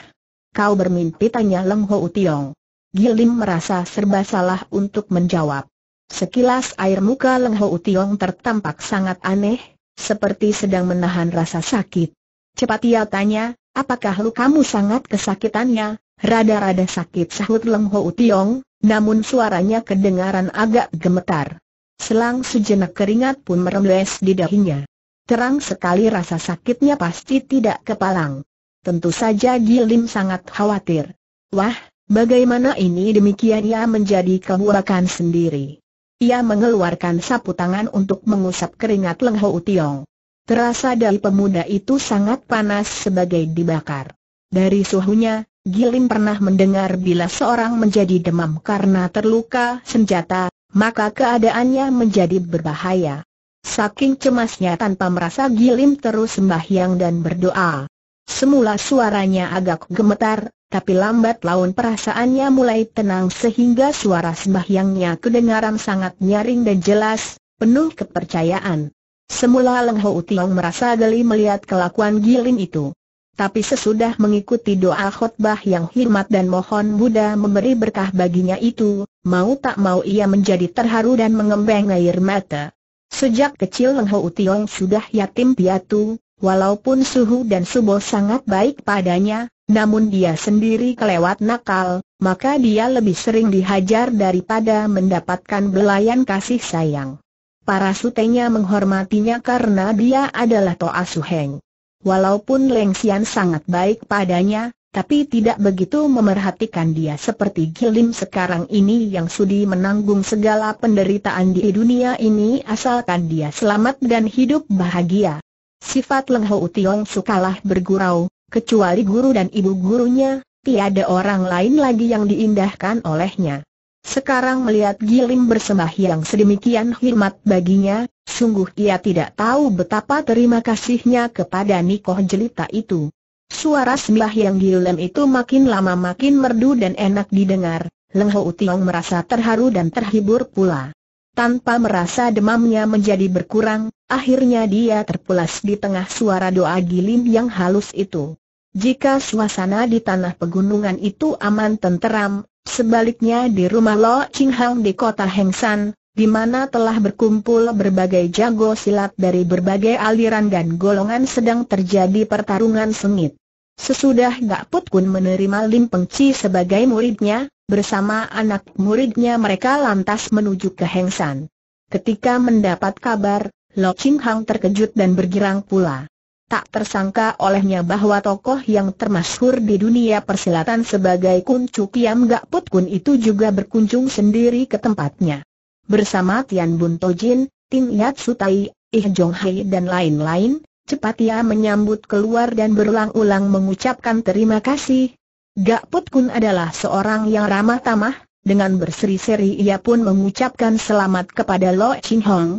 Kau bermimpi? Tanya Leng Ho Tiong. Gilim merasa serba salah untuk menjawab. Sekilas air muka Leng Ho Tiong tertampak sangat aneh, seperti sedang menahan rasa sakit. Cepat ia tanya, apakah lukamu sangat kesakitannya? Rada-rada sakit, sahut Leng Ho Tiong, namun suaranya kedengaran agak gemetar. Selang sejenak keringat pun merembes di dahinya. Terang sekali rasa sakitnya pasti tidak kepalang. Tentu saja Gilim sangat khawatir. Wah, bagaimana ini? Demikian ia menjadi kebuakan sendiri. Ia mengeluarkan sapu tangan untuk mengusap keringat Leng Ho Tiong. Terasa dari pemuda itu sangat panas sebagai dibakar. Dari suhunya, Gilim pernah mendengar bila seorang menjadi demam karena terluka senjata, maka keadaannya menjadi berbahaya. Saking cemasnya tanpa merasa, Gilim terus sembahyang dan berdoa. Semula suaranya agak gemetar, tapi lambat laun perasaannya mulai tenang sehingga suara sembahyangnya kedengaran sangat nyaring dan jelas, penuh kepercayaan. Semula Leng Ho Tiong merasa geli melihat kelakuan Gilim itu. Tapi sesudah mengikuti doa khotbah yang hormat dan mohon Buddha memberi berkah baginya itu, mau tak mau ia menjadi terharu dan mengembang air mata. Sejak kecil Leng Ho Tiong sudah yatim piatu. Walaupun Suhu dan Subo sangat baik padanya, namun dia sendiri kelewat nakal, maka dia lebih sering dihajar daripada mendapatkan belayan kasih sayang. Para sutenya menghormatinya karena dia adalah Toa Suheng. Walaupun Leng Xian sangat baik padanya, tapi tidak begitu memerhatikan dia seperti Gilim sekarang ini yang sudi menanggung segala penderitaan di dunia ini asalkan dia selamat dan hidup bahagia. Sifat Leng Ho Tiong sukalah bergurau, kecuali guru dan ibu gurunya, tiada orang lain lagi yang diindahkan olehnya. Sekarang melihat Gilim bersembahyang sedemikian hormat baginya, sungguh ia tidak tahu betapa terima kasihnya kepada Nikoh jelita itu. Suara sembahyang Gilim itu makin lama makin merdu dan enak didengar, Leng Ho Tiong merasa terharu dan terhibur pula. Tanpa merasa demamnya menjadi berkurang, akhirnya dia terpulas di tengah suara doa Gilim yang halus itu. Jika suasana di tanah pegunungan itu aman tenteram, sebaliknya di rumah Lo Ching Hang di kota Heng San, di mana telah berkumpul berbagai jago silat dari berbagai aliran dan golongan sedang terjadi pertarungan sengit. Sesudah Gak Put Kun menerima Lim Peng Chi sebagai muridnya, bersama anak muridnya mereka lantas menuju ke Heng San. Ketika mendapat kabar, Lo Ching Hang terkejut dan bergirang pula. Tak tersangka olehnya bahwa tokoh yang termasyhur di dunia persilatan sebagai Kun Chu Kiam Gak Put Kun itu juga berkunjung sendiri ke tempatnya. Bersama Tian Bun Tojin, Ting Yat Sutai, Ih Jong Hai dan lain-lain, cepat ia menyambut keluar dan berulang-ulang mengucapkan terima kasih. Gak Put Kun adalah seorang yang ramah tamah, dengan berseri-seri ia pun mengucapkan selamat kepada Lo Ching Hang.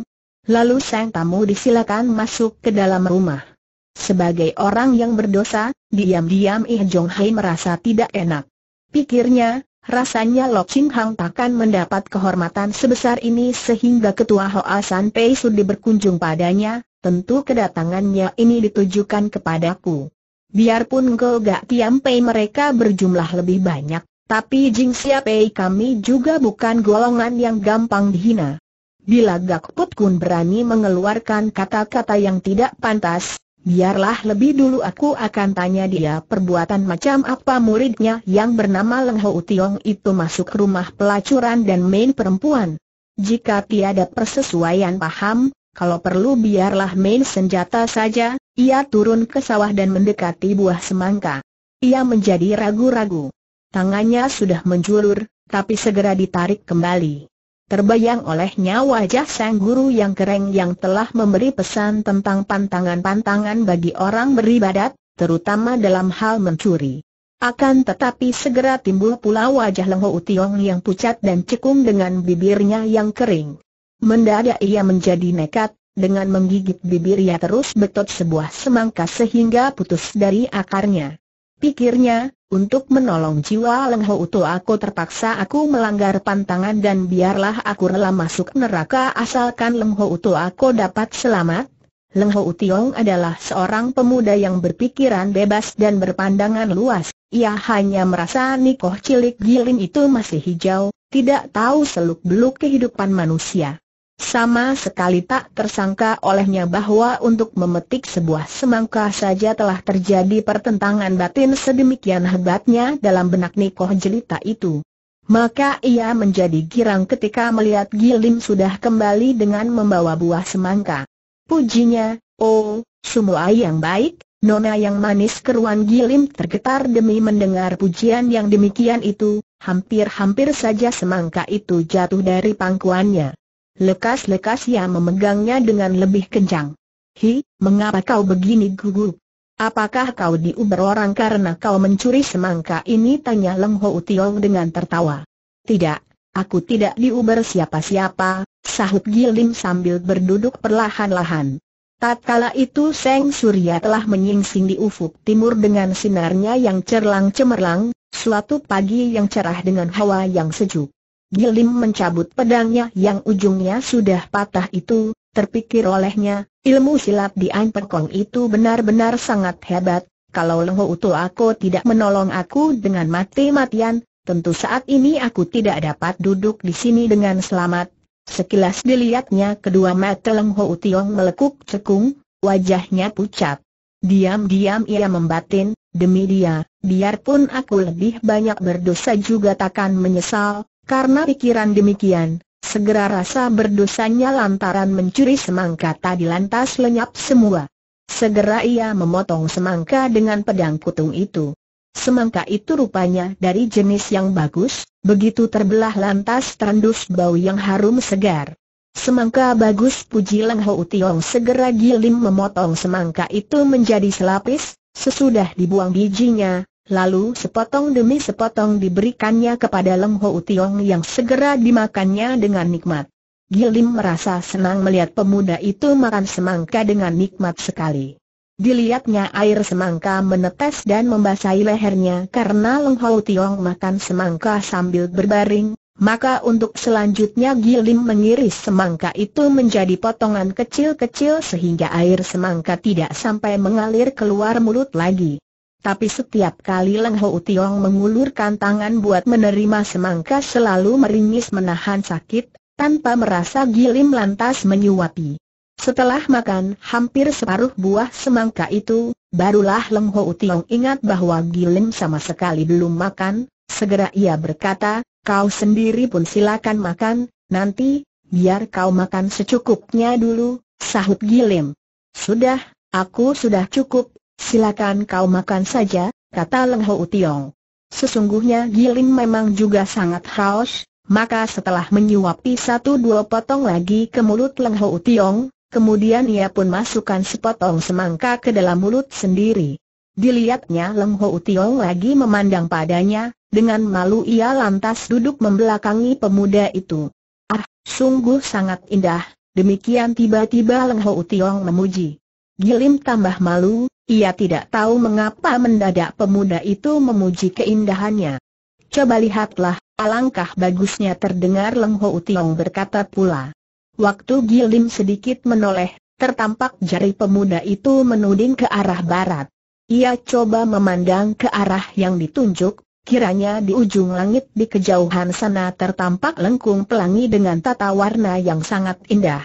Lalu sang tamu disilakan masuk ke dalam rumah. Sebagai orang yang berdosa, diam-diam Ih Jong Hai merasa tidak enak. Pikirnya, rasanya Lo Ching Hang takkan mendapat kehormatan sebesar ini sehingga ketua Hoa San Pei Sudi berkunjung padanya. Tentu kedatangannya ini ditujukan kepadaku. Biarpun Go Gak Tiam Pei mereka berjumlah lebih banyak, tapi Jing Sia Pei kami juga bukan golongan yang gampang dihina. Bila Gak Put Kun berani mengeluarkan kata-kata yang tidak pantas, biarlah lebih dulu aku akan tanya dia perbuatan macam apa muridnya yang bernama Leng Ho Tiong itu masuk rumah pelacuran dan main perempuan. Jika tiada persesuaian paham, kalau perlu biarlah main senjata saja. Ia turun ke sawah dan mendekati buah semangka. Ia menjadi ragu-ragu. Tangannya sudah menjulur, tapi segera ditarik kembali. Terbayang olehnya wajah sang guru yang kering yang telah memberi pesan tentang pantangan-pantangan bagi orang beribadat, terutama dalam hal mencuri. Akan tetapi segera timbul pula wajah Leng Ho Tiong yang pucat dan cekung dengan bibirnya yang kering. Mendadak ia menjadi nekat, dengan menggigit bibir ia terus betot sebuah semangka sehingga putus dari akarnya. Pikirnya, untuk menolong jiwa Leng Ho Tiong aku terpaksa aku melanggar pantangan dan biarlah aku rela masuk neraka asalkan Leng Ho Tiong aku dapat selamat. Leng Ho Tiong adalah seorang pemuda yang berpikiran bebas dan berpandangan luas. Ia hanya merasa nikoh cilik Gilim itu masih hijau, tidak tahu seluk-beluk kehidupan manusia. Sama sekali tak tersangka olehnya bahwa untuk memetik sebuah semangka saja telah terjadi pertentangan batin sedemikian hebatnya dalam benak nikoh jelita itu. Maka ia menjadi girang ketika melihat Gilim sudah kembali dengan membawa buah semangka. Pujinya, oh, semua yang baik, nona yang manis, keruan Gilim tergetar demi mendengar pujian yang demikian itu, hampir-hampir saja semangka itu jatuh dari pangkuannya. Lekas-lekas ia memegangnya dengan lebih kencang. "Hi, mengapa kau begini gugup? Apakah kau diuber orang karena kau mencuri semangka ini?" tanya Leng Ho Tiong dengan tertawa. "Tidak, aku tidak diuber siapa-siapa," sahut Gilim sambil berduduk perlahan-lahan. Tatkala itu Seng Surya telah menyingsing di ufuk timur dengan sinarnya yang cerlang-cemerlang, suatu pagi yang cerah dengan hawa yang sejuk. Gilim mencabut pedangnya yang ujungnya sudah patah itu. Terpikir olehnya, ilmu silat di An Pekong itu benar-benar sangat hebat. Kalau Leng Ho Tiong tidak menolong aku dengan mati-matian, tentu saat ini aku tidak dapat duduk di sini dengan selamat. Sekilas dilihatnya kedua mata Leng Ho Tiong melekuk cekung, wajahnya pucat. Diam-diam ia membatin, demi dia, biarpun aku lebih banyak berdosa juga takkan menyesal. Karena pikiran demikian, segera rasa berdosanya lantaran mencuri semangka tadi lantas lenyap semua. Segera ia memotong semangka dengan pedang kutung itu. Semangka itu rupanya dari jenis yang bagus, begitu terbelah lantas terendus bau yang harum segar. "Semangka bagus," puji Leng Ho Tiong. Segera Gilim memotong semangka itu menjadi selapis, sesudah dibuang bijinya, lalu sepotong demi sepotong diberikannya kepada Leng Ho Tiong yang segera dimakannya dengan nikmat. Gilim merasa senang melihat pemuda itu makan semangka dengan nikmat sekali. Dilihatnya air semangka menetes dan membasahi lehernya karena Leng Ho Tiong makan semangka sambil berbaring. Maka untuk selanjutnya Gilim mengiris semangka itu menjadi potongan kecil-kecil sehingga air semangka tidak sampai mengalir keluar mulut lagi. Tapi setiap kali Leng Ho Tiong mengulurkan tangan buat menerima semangka selalu meringis menahan sakit, tanpa merasa Gilim lantas menyuapi. Setelah makan hampir separuh buah semangka itu, barulah Leng Ho Tiong ingat bahwa Gilim sama sekali belum makan. Segera ia berkata, "Kau sendiri pun silakan makan, nanti, biar kau makan secukupnya dulu," sahut Gilim. "Sudah, aku sudah cukup, silakan kau makan saja," kata Leng Ho Tiong. Sesungguhnya Gilim memang juga sangat haus, maka setelah menyuapi satu dua potong lagi ke mulut Leng Ho Tiong, kemudian ia pun masukkan sepotong semangka ke dalam mulut sendiri. Dilihatnya Leng Ho Tiong lagi memandang padanya, dengan malu ia lantas duduk membelakangi pemuda itu. "Ah, sungguh sangat indah," demikian tiba-tiba Leng Ho Tiong memuji. Gilim tambah malu, ia tidak tahu mengapa mendadak pemuda itu memuji keindahannya. "Coba lihatlah, alangkah bagusnya," terdengar Leng Ho Tiong berkata pula. Waktu Gilim sedikit menoleh, tertampak jari pemuda itu menuding ke arah barat. Ia coba memandang ke arah yang ditunjuk, kiranya di ujung langit di kejauhan sana tertampak lengkung pelangi dengan tata warna yang sangat indah.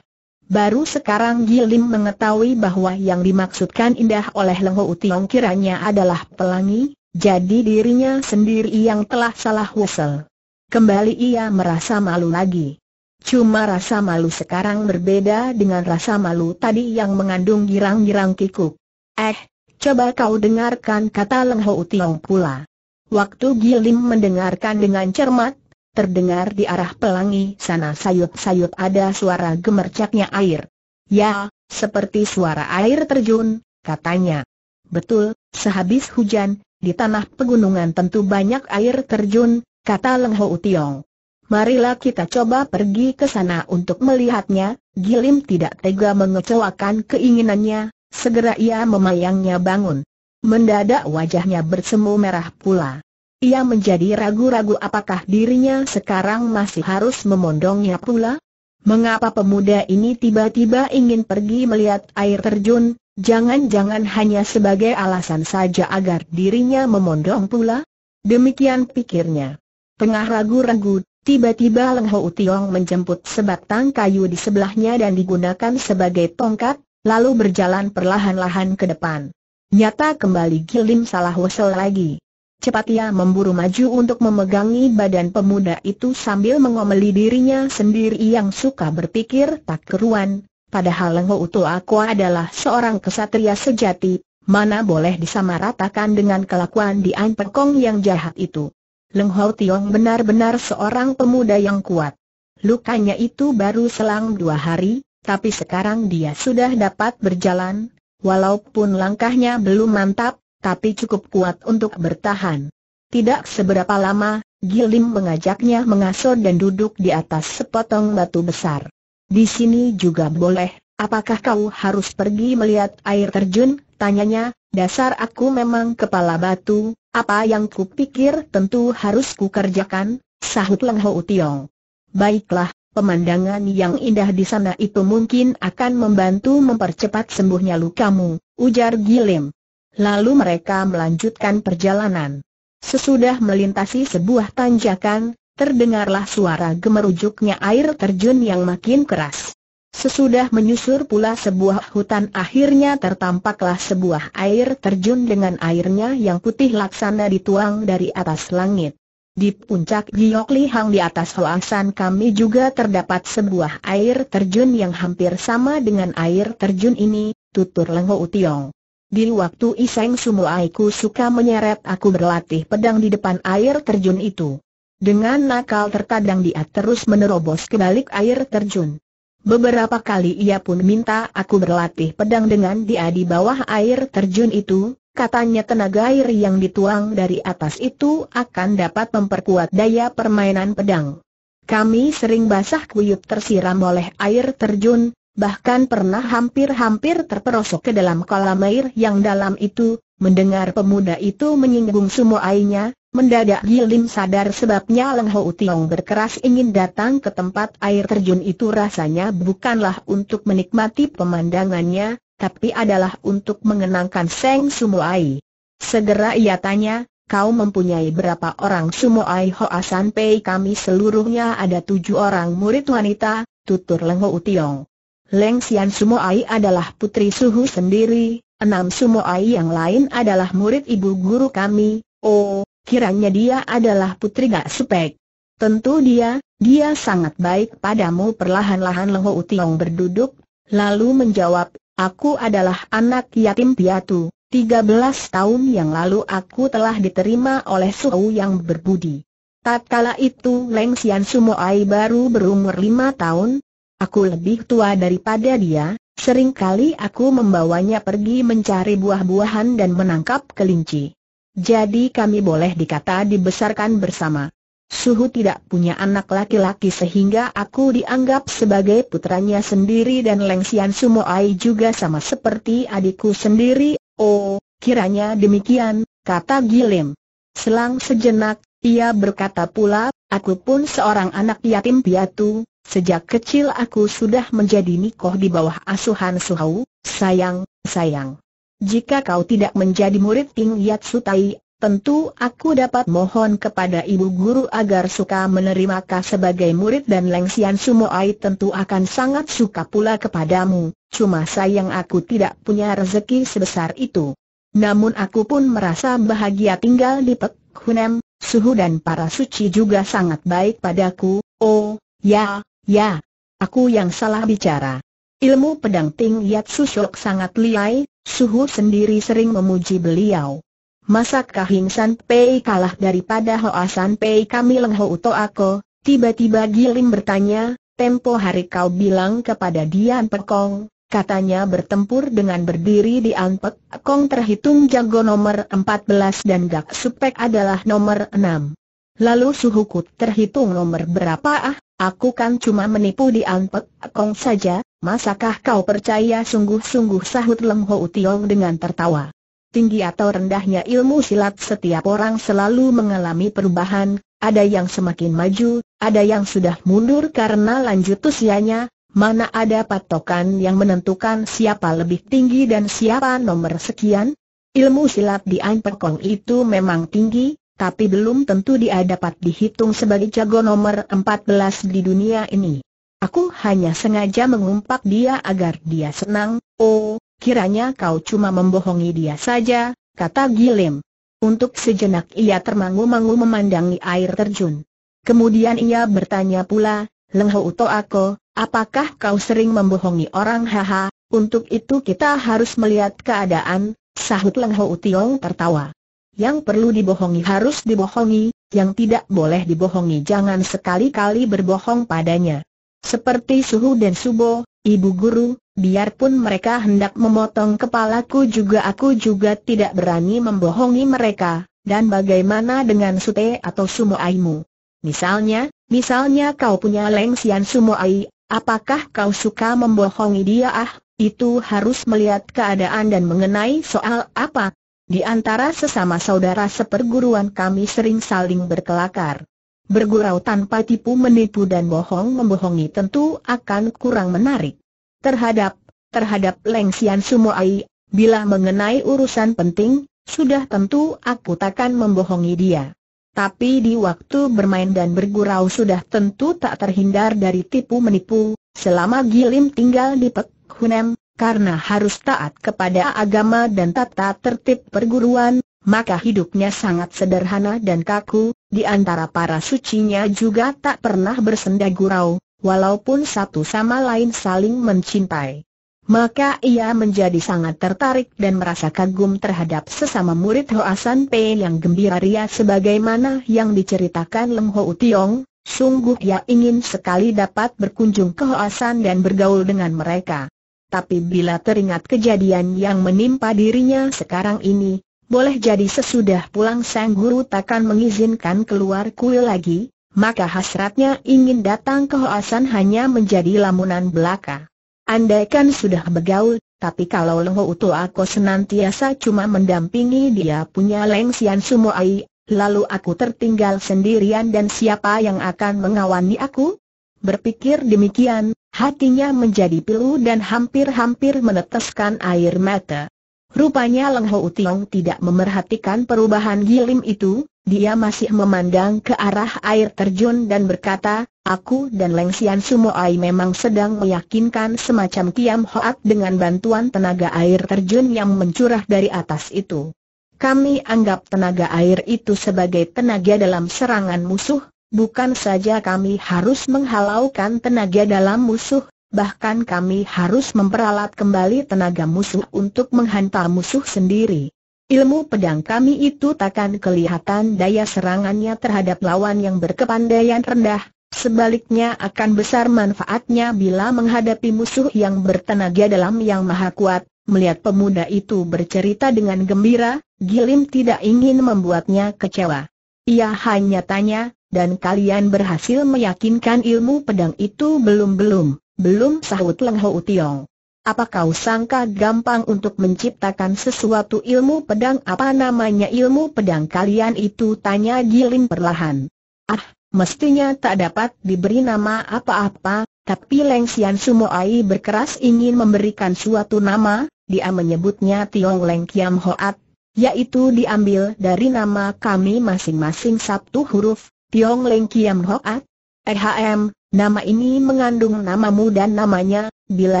Baru sekarang Gilim mengetahui bahwa yang dimaksudkan indah oleh Leng Ho Tiong kiranya adalah pelangi, jadi dirinya sendiri yang telah salah wesel. Kembali ia merasa malu lagi. Cuma rasa malu sekarang berbeda dengan rasa malu tadi yang mengandung girang-girang kikuk. "Eh, coba kau dengarkan," kata Leng Ho Tiong pula. Waktu Gilim mendengarkan dengan cermat, terdengar di arah pelangi sana sayup-sayup ada suara gemercapnya air. "Ya, seperti suara air terjun," katanya. "Betul, sehabis hujan, di tanah pegunungan tentu banyak air terjun," kata Leng Ho Tiong. "Marilah kita coba pergi ke sana untuk melihatnya." Gilim tidak tega mengecewakan keinginannya, segera ia memayangnya bangun. Mendadak wajahnya bersemu merah pula. Ia menjadi ragu-ragu apakah dirinya sekarang masih harus memondongnya pula? Mengapa pemuda ini tiba-tiba ingin pergi melihat air terjun? Jangan-jangan hanya sebagai alasan saja agar dirinya memondong pula? Demikian pikirnya. Tengah ragu-ragu, tiba-tiba Leng Ho Tiong menjemput sebatang kayu di sebelahnya dan digunakan sebagai tongkat, lalu berjalan perlahan-lahan ke depan. Nyata kembali Gilim salah wesel lagi. Cepat ia memburu maju untuk memegangi badan pemuda itu sambil mengomeli dirinya sendiri yang suka berpikir tak keruan. Padahal Leng Ho Tiong adalah seorang kesatria sejati, mana boleh disamaratakan dengan kelakuan di An Pekong yang jahat itu. Leng Ho Tiong benar-benar seorang pemuda yang kuat. Lukanya itu baru selang dua hari, tapi sekarang dia sudah dapat berjalan. Walaupun langkahnya belum mantap, tapi cukup kuat untuk bertahan. Tidak seberapa lama, Gilim mengajaknya mengaso dan duduk di atas sepotong batu besar. Di sini juga boleh. Apakah kau harus pergi melihat air terjun? Tanyanya. Dasar aku memang kepala batu. Apa yang kupikir tentu harus kukerjakan, sahut Leng Ho Tiong. Baiklah, pemandangan yang indah di sana itu mungkin akan membantu mempercepat sembuhnya lukamu, ujar Gilim. Lalu mereka melanjutkan perjalanan. Sesudah melintasi sebuah tanjakan, terdengarlah suara gemerujuknya air terjun yang makin keras. Sesudah menyusur pula sebuah hutan, akhirnya tertampaklah sebuah air terjun dengan airnya yang putih laksana dituang dari atas langit. Di puncak Giok Lihang di atas Hoasan kami juga terdapat sebuah air terjun yang hampir sama dengan air terjun ini, tutur Leng Ho Tiong. Di waktu Iseng Sumuaiku suka menyeret aku berlatih pedang di depan air terjun itu. Dengan nakal terkadang dia terus menerobos ke balik air terjun. Beberapa kali ia pun minta aku berlatih pedang dengan dia di bawah air terjun itu. Katanya tenaga air yang dituang dari atas itu akan dapat memperkuat daya permainan pedang. Kami sering basah kuyup tersiram oleh air terjun, bahkan pernah hampir-hampir terperosok ke dalam kolam air yang dalam itu. Mendengar pemuda itu menyinggung Sumuainya, mendadak Gilim sadar sebabnya Leng Ho Tiong berkeras ingin datang ke tempat air terjun itu. Rasanya bukanlah untuk menikmati pemandangannya, tapi adalah untuk mengenangkan Seng Sumuai. Segera ia tanya, kau mempunyai berapa orang? Sumuai Hoasan Pei kami seluruhnya ada tujuh orang murid wanita, tutur Leng Ho Tiong. Leng Xian Sumuai adalah putri suhu sendiri. Enam Sumuai yang lain adalah murid ibu guru kami. Oh, kiranya dia adalah putri Gak Sepek. Tentu dia, dia sangat baik padamu. Perlahan-lahan Leng Ho Tiong berduduk, lalu menjawab, aku adalah anak yatim piatu. tiga belas tahun yang lalu aku telah diterima oleh suhu yang berbudi. Tatkala itu Leng Xian Sumuai baru berumur lima tahun. Aku lebih tua daripada dia. Seringkali aku membawanya pergi mencari buah-buahan dan menangkap kelinci. Jadi kami boleh dikata dibesarkan bersama. Suhu tidak punya anak laki-laki sehingga aku dianggap sebagai putranya sendiri, dan Leng Xian Sumuai juga sama seperti adikku sendiri. Oh, kiranya demikian, kata Gilim. Selang sejenak, ia berkata pula, aku pun seorang anak yatim piatu. Sejak kecil aku sudah menjadi nikoh di bawah asuhan Suhau. Sayang, sayang. Jika kau tidak menjadi murid Ping Yat Sutai, tentu aku dapat mohon kepada ibu guru agar suka menerima kau sebagai murid, dan Leng Xian Sumuai tentu akan sangat suka pula kepadamu. Cuma sayang aku tidak punya rezeki sebesar itu. Namun aku pun merasa bahagia tinggal di Pek Hunem. Suhu dan para suci juga sangat baik padaku. Oh, ya. Ya, aku yang salah bicara. Ilmu pedang Ting Yat Sushok sangat liai, Suhu sendiri sering memuji beliau. Masakkah Hingsan Pei kalah daripada Hoasan Pei kami? Leng Ho Ako, tiba-tiba Gilim bertanya, tempo hari kau bilang kepada dia Anpek Kong, katanya bertempur dengan berdiri di Anpek Kong terhitung jago nomor empat belas dan Gak Supek adalah nomor enam. Lalu Suhuku terhitung nomor berapa? Ah? Aku kan cuma menipu di Anpek Kong saja. Masakah kau percaya sungguh-sungguh, sahut Leng Ho Tiong dengan tertawa. Tinggi atau rendahnya ilmu silat, setiap orang selalu mengalami perubahan. Ada yang semakin maju, ada yang sudah mundur karena lanjut usianya. Mana ada patokan yang menentukan siapa lebih tinggi dan siapa nomor sekian? Ilmu silat di Anpek Kong itu memang tinggi, tapi belum tentu dia dapat dihitung sebagai jago nomor empat belas di dunia ini. Aku hanya sengaja mengumpat dia agar dia senang. Oh, kiranya kau cuma membohongi dia saja, kata Gilim. Untuk sejenak ia termangu-mangu memandangi air terjun. Kemudian ia bertanya pula, Leng Ho Ako, apakah kau sering membohongi orang? Haha, untuk itu kita harus melihat keadaan, sahut Leng Ho Tiong tertawa. Yang perlu dibohongi harus dibohongi, yang tidak boleh dibohongi, jangan sekali-kali berbohong padanya. Seperti Suhu dan Subo, ibu guru, biarpun mereka hendak memotong kepalaku juga aku juga tidak berani membohongi mereka. Dan bagaimana dengan Sute atau Sumoaimu? Misalnya, misalnya kau punya Lengsian Sumoai, apakah kau suka membohongi dia? Ah, itu harus melihat keadaan dan mengenai soal apa. Di antara sesama saudara seperguruan kami sering saling berkelakar. Bergurau tanpa tipu menipu dan bohong membohongi tentu akan kurang menarik. Terhadap, terhadap Lengsian Sumoai, bila mengenai urusan penting, sudah tentu aku takkan membohongi dia. Tapi di waktu bermain dan bergurau sudah tentu tak terhindar dari tipu menipu. Selama Gilim tinggal di Pek Hunem, karena harus taat kepada agama dan tata tertib perguruan, maka hidupnya sangat sederhana dan kaku. Di antara para sucinya juga tak pernah bersenda gurau, walaupun satu sama lain saling mencintai. Maka ia menjadi sangat tertarik dan merasa kagum terhadp sesama murid Hoa San Pe yang gembira ria sebagaimana yang diceritakan Leng Ho Tiong. Sungguh ia ingin sekali dapat berkunjung ke Hoa San dan bergaul dengan mereka. Tapi bila teringat kejadian yang menimpa dirinya sekarang ini, boleh jadi sesudah pulang sang guru takkan mengizinkan keluar kuil lagi, maka hasratnya ingin datang ke Hoa San hanya menjadi lamunan belaka. Andaikan sudah bergaul, tapi kalau Leng Ho Uto aku senantiasa cuma mendampingi dia punya Lengsian Sumoai, lalu aku tertinggal sendirian dan siapa yang akan mengawani aku? Berpikir demikian, hatinya menjadi pilu dan hampir-hampir meneteskan air mata. Rupanya Leng Ho Tiong tidak memerhatikan perubahan Gilim itu, dia masih memandang ke arah air terjun dan berkata, aku dan Lengsian Sumoai memang sedang meyakinkan semacam kiam hoat dengan bantuan tenaga air terjun yang mencurah dari atas itu. Kami anggap tenaga air itu sebagai tenaga dalam serangan musuh, bukan saja kami harus menghalaukan tenaga dalam musuh, bahkan kami harus memperalat kembali tenaga musuh untuk menghantam musuh sendiri. Ilmu pedang kami itu takkan kelihatan daya serangannya terhadap lawan yang berkepandaian rendah. Sebaliknya akan besar manfaatnya bila menghadapi musuh yang bertenaga dalam yang maha kuat. Melihat pemuda itu bercerita dengan gembira, Gilim tidak ingin membuatnya kecewa. Ia hanya tanya, dan kalian berhasil meyakinkan ilmu pedang itu belum-belum? Belum, sahut Leng Ho Tiong. Apa kau sangka gampang untuk menciptakan sesuatu ilmu pedang? Apa namanya ilmu pedang kalian itu? Tanya Gilim perlahan. Ah, mestinya tak dapat diberi nama apa-apa, tapi Lengsian Sumoai berkeras ingin memberikan suatu nama. Dia menyebutnya Tiong Leng Kiam Hoat, yaitu diambil dari nama kami masing-masing satu huruf, Tiong Leng Kiam Hoat. Ehm, nama ini mengandung namamu dan namanya. Bila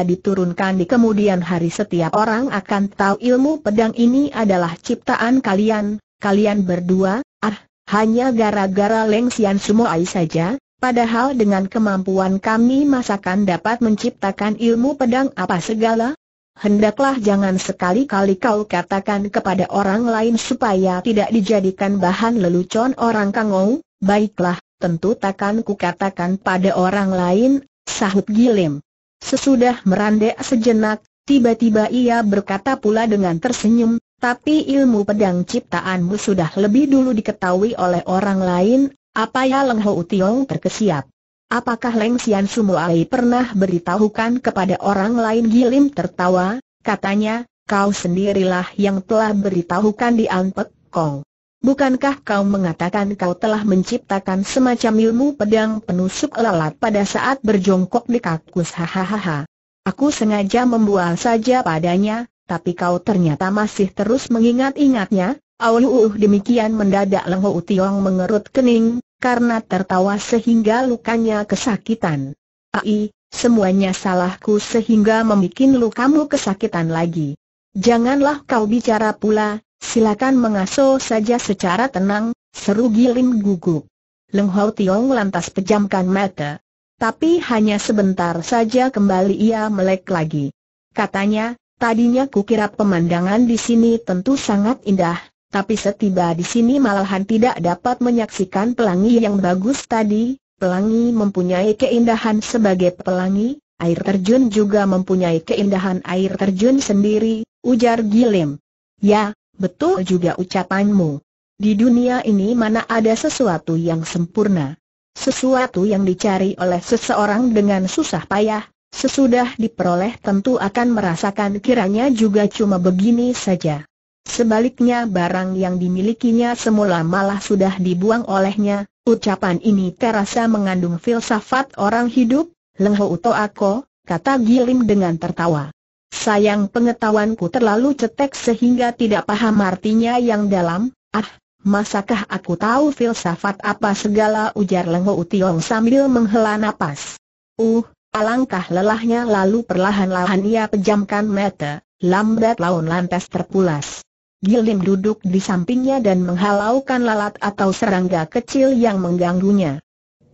diturunkan di kemudian hari, setiap orang akan tahu ilmu pedang ini adalah ciptaan kalian, kalian berdua. Ah, hanya gara-gara Lengsian Sumoai saja, padahal dengan kemampuan kami masakan dapat menciptakan ilmu pedang apa segala. Hendaklah jangan sekali-kali kau katakan kepada orang lain supaya tidak dijadikan bahan lelucon orang kangou. Baiklah, tentu takkan kukatakan pada orang lain, sahut Gilim. Sesudah merandek sejenak, tiba-tiba ia berkata pula dengan tersenyum, tapi ilmu pedang ciptaanmu sudah lebih dulu diketahui oleh orang lain. Apa ya? Leng Ho Tiong terkesiap. Apakah Lengsian Sumoai pernah beritahukan kepada orang lain? Gilim tertawa, katanya, kau sendirilah yang telah beritahukan di Anpek Kong. Bukankah kau mengatakan kau telah menciptakan semacam ilmu pedang penusuk lalat pada saat berjongkok di kakus? Hahaha. Aku sengaja membual saja padanya. Tapi kau ternyata masih terus mengingat-ingatnya. Awuh, demikian mendadak Leng Ho Tiong mengerut kening, karena tertawa sehingga lukanya kesakitan. Ai, semuanya salahku sehingga membuat lukamu kesakitan lagi. Janganlah kau bicara pula, silakan mengasuh saja secara tenang, seru Gilim gugup. Leng Ho Tiong lantas pejamkan mata. Tapi hanya sebentar saja kembali ia melek lagi. Katanya, tadinya kukira pemandangan di sini tentu sangat indah, tapi setiba di sini malahan tidak dapat menyaksikan pelangi yang bagus tadi. Pelangi mempunyai keindahan sebagai pelangi, air terjun juga mempunyai keindahan air terjun sendiri, ujar Gilim. Ya, betul juga ucapanmu. Di dunia ini mana ada sesuatu yang sempurna? Sesuatu yang dicari oleh seseorang dengan susah payah, sesudah diperoleh tentu akan merasakan kiranya juga cuma begini saja. Sebaliknya barang yang dimilikinya semula malah sudah dibuang olehnya. Ucapan ini terasa mengandung filsafat orang hidup. Lengho uto aku, kata Gilim dengan tertawa. Sayang pengetahuanku terlalu cetek sehingga tidak paham artinya yang dalam. Ah, masakah aku tahu filsafat apa segala, ujar Lengho Utiong sambil menghela napas. Uh, alangkah lelahnya. Lalu perlahan-lahan ia pejamkan mata, lambat laun lantas terpulas. Gilim duduk di sampingnya dan menghalaukan lalat atau serangga kecil yang mengganggunya.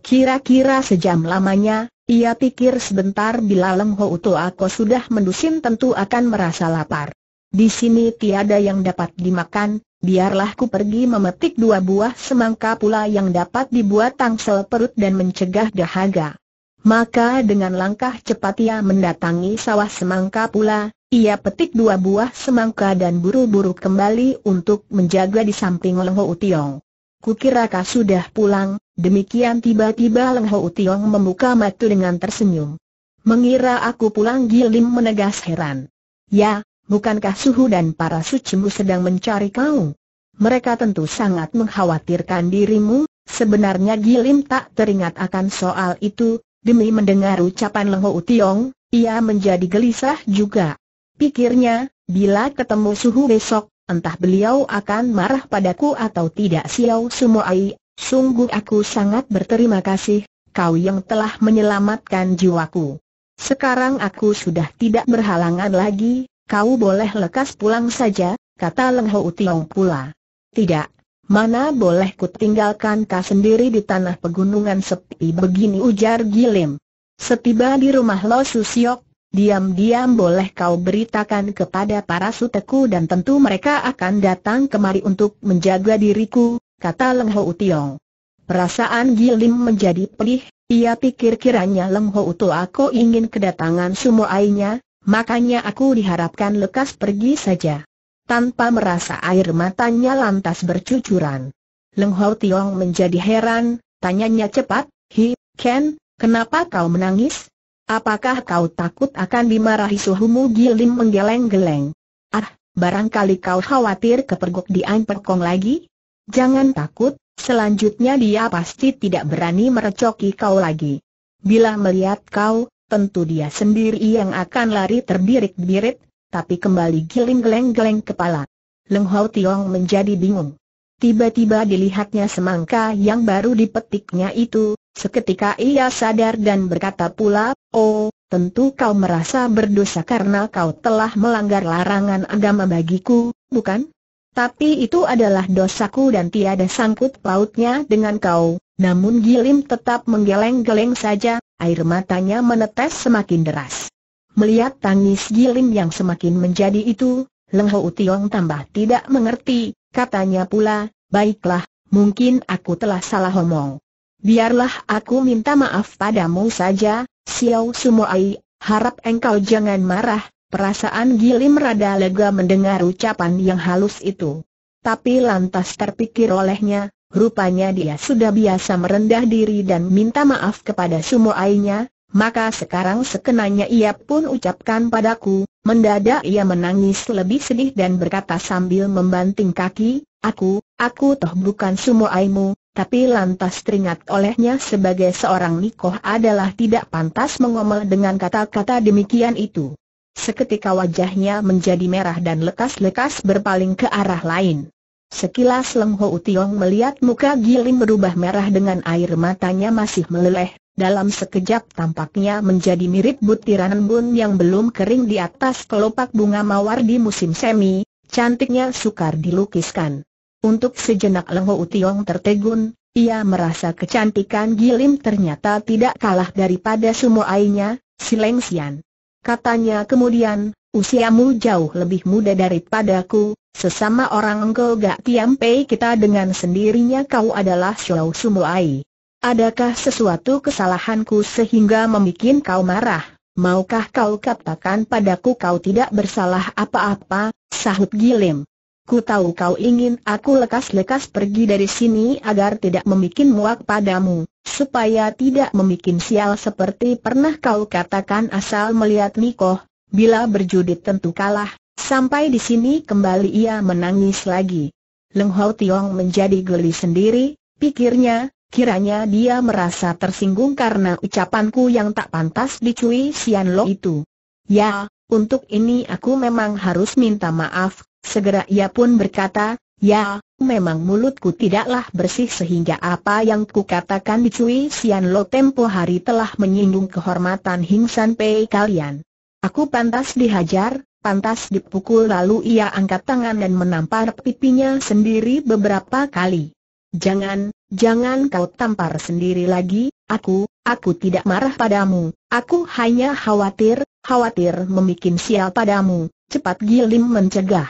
Kira-kira sejam lamanya, ia pikir sebentar. Bila Lengho Utoako sudah mendusin tentu akan merasa lapar. Di sini tiada yang dapat dimakan. Biarlah ku pergi memetik dua buah semangka pula yang dapat dibuat tangsel perut dan mencegah dahaga. Maka dengan langkah cepat ia mendatangi sawah semangka pula, ia petik dua buah semangka dan buru-buru kembali untuk menjaga di samping Lengho Utiong. Kukira kau sudah pulang, demikian tiba-tiba Lengho Utiong membuka mata dengan tersenyum. Mengira aku pulang? Gilim menegas heran. Ya. Bukankah suhu dan para sucimu sedang mencari kau? Mereka tentu sangat mengkhawatirkan dirimu. Sebenarnya Gilim tak teringat akan soal itu. Demi mendengar ucapan Lengho Utiong, ia menjadi gelisah juga. Pikirnya, bila ketemu suhu besok, entah beliau akan marah padaku atau tidak. Xiao Sumoai, sungguh aku sangat berterima kasih, kau yang telah menyelamatkan jiwaku. Sekarang aku sudah tidak berhalangan lagi. Kau boleh lekas pulang saja, kata Lengho Utiong pula. Tidak, mana boleh ku tinggalkan kau sendiri di tanah pegunungan sepi begini, ujar Gilim. Setiba di rumah Lo Susiok, diam-diam boleh kau beritakan kepada para suteku dan tentu mereka akan datang kemari untuk menjaga diriku, kata Lengho Utiong. Perasaan Gilim menjadi pedih. Ia pikir kiranya Lengho Utoako ingin kedatangan sumoainya. Makanya aku diharapkan lekas pergi saja. Tanpa merasa air matanya lantas bercucuran. Lengho Tiong menjadi heran, tanyanya cepat, Hi, Ken, kenapa kau menangis? Apakah kau takut akan dimarahi suhumu? Gilim menggeleng-geleng. Ah, barangkali kau khawatir kepergok dianperkong lagi? Jangan takut, selanjutnya dia pasti tidak berani merecoki kau lagi. Bila melihat kau, tentu dia sendiri yang akan lari terbirit-birit, tapi kembali Gilim geleng-geleng kepala. Lengho Tiong menjadi bingung. Tiba-tiba dilihatnya semangka yang baru dipetiknya itu, seketika ia sadar dan berkata pula, oh, tentu kau merasa berdosa karena kau telah melanggar larangan agama bagiku, bukan? Tapi itu adalah dosaku dan tiada sangkut pautnya dengan kau. Namun Gilim tetap menggeleng-geleng saja, air matanya menetes semakin deras. Melihat tangis Gilim yang semakin menjadi itu, Lengho Utiong tambah tidak mengerti, katanya pula, baiklah, mungkin aku telah salah omong. Biarlah aku minta maaf padamu saja, Xiao Sumoai, harap engkau jangan marah. Perasaan Gilim rada lega mendengar ucapan yang halus itu. Tapi lantas terpikir olehnya, rupanya dia sudah biasa merendah diri dan minta maaf kepada sumoainya, maka sekarang sekenanya ia pun ucapkan padaku. Mendadak ia menangis lebih sedih dan berkata sambil membanting kaki, Aku, aku toh bukan sumoaimu, tapi lantas teringat olehnya sebagai seorang nikoh adalah tidak pantas mengomel dengan kata-kata demikian itu. Seketika wajahnya menjadi merah dan lekas-lekas berpaling ke arah lain. Sekilas Lengho Utiong melihat muka Gilim berubah merah dengan air matanya masih meleleh. Dalam sekejap tampaknya menjadi mirip butiran embun yang belum kering di atas kelopak bunga mawar di musim semi. Cantiknya sukar dilukiskan. Untuk sejenak Lengho Utiong tertegun. Ia merasa kecantikan Gilim ternyata tidak kalah daripada sumoainya, si Lengsian. Katanya kemudian, usiamu jauh lebih muda daripadaku. Sesama orang engkau gak tiampai kita dengan sendirinya kau adalah Xiao Sumuai. Adakah sesuatu kesalahanku sehingga membuat kau marah? Maukah kau katakan padaku kau tidak bersalah apa-apa? Sahut Gilim. Ku tahu kau ingin aku lekas-lekas pergi dari sini agar tidak membuat muak padamu, supaya tidak membuat sial seperti pernah kau katakan asal melihat Nikoh, bila berjudi tentu kalah. Sampai di sini kembali ia menangis lagi. Leng Hau Tiong menjadi geli sendiri, pikirnya, kiranya dia merasa tersinggung karena ucapanku yang tak pantas di Cui Sian Lo itu. Ya, untuk ini aku memang harus minta maaf. Segera ia pun berkata, ya, memang mulutku tidaklah bersih sehingga apa yang kukatakan di Cui Sian Lo tempo hari telah menyinggung kehormatan Hing San Pei kalian. Aku pantas dihajar, pantas dipukul. Lalu ia angkat tangan dan menampar pipinya sendiri beberapa kali. Jangan, jangan kau tampar sendiri lagi, aku, aku tidak marah padamu, aku hanya khawatir, khawatir membuat sial padamu, cepat Gilim mencegah.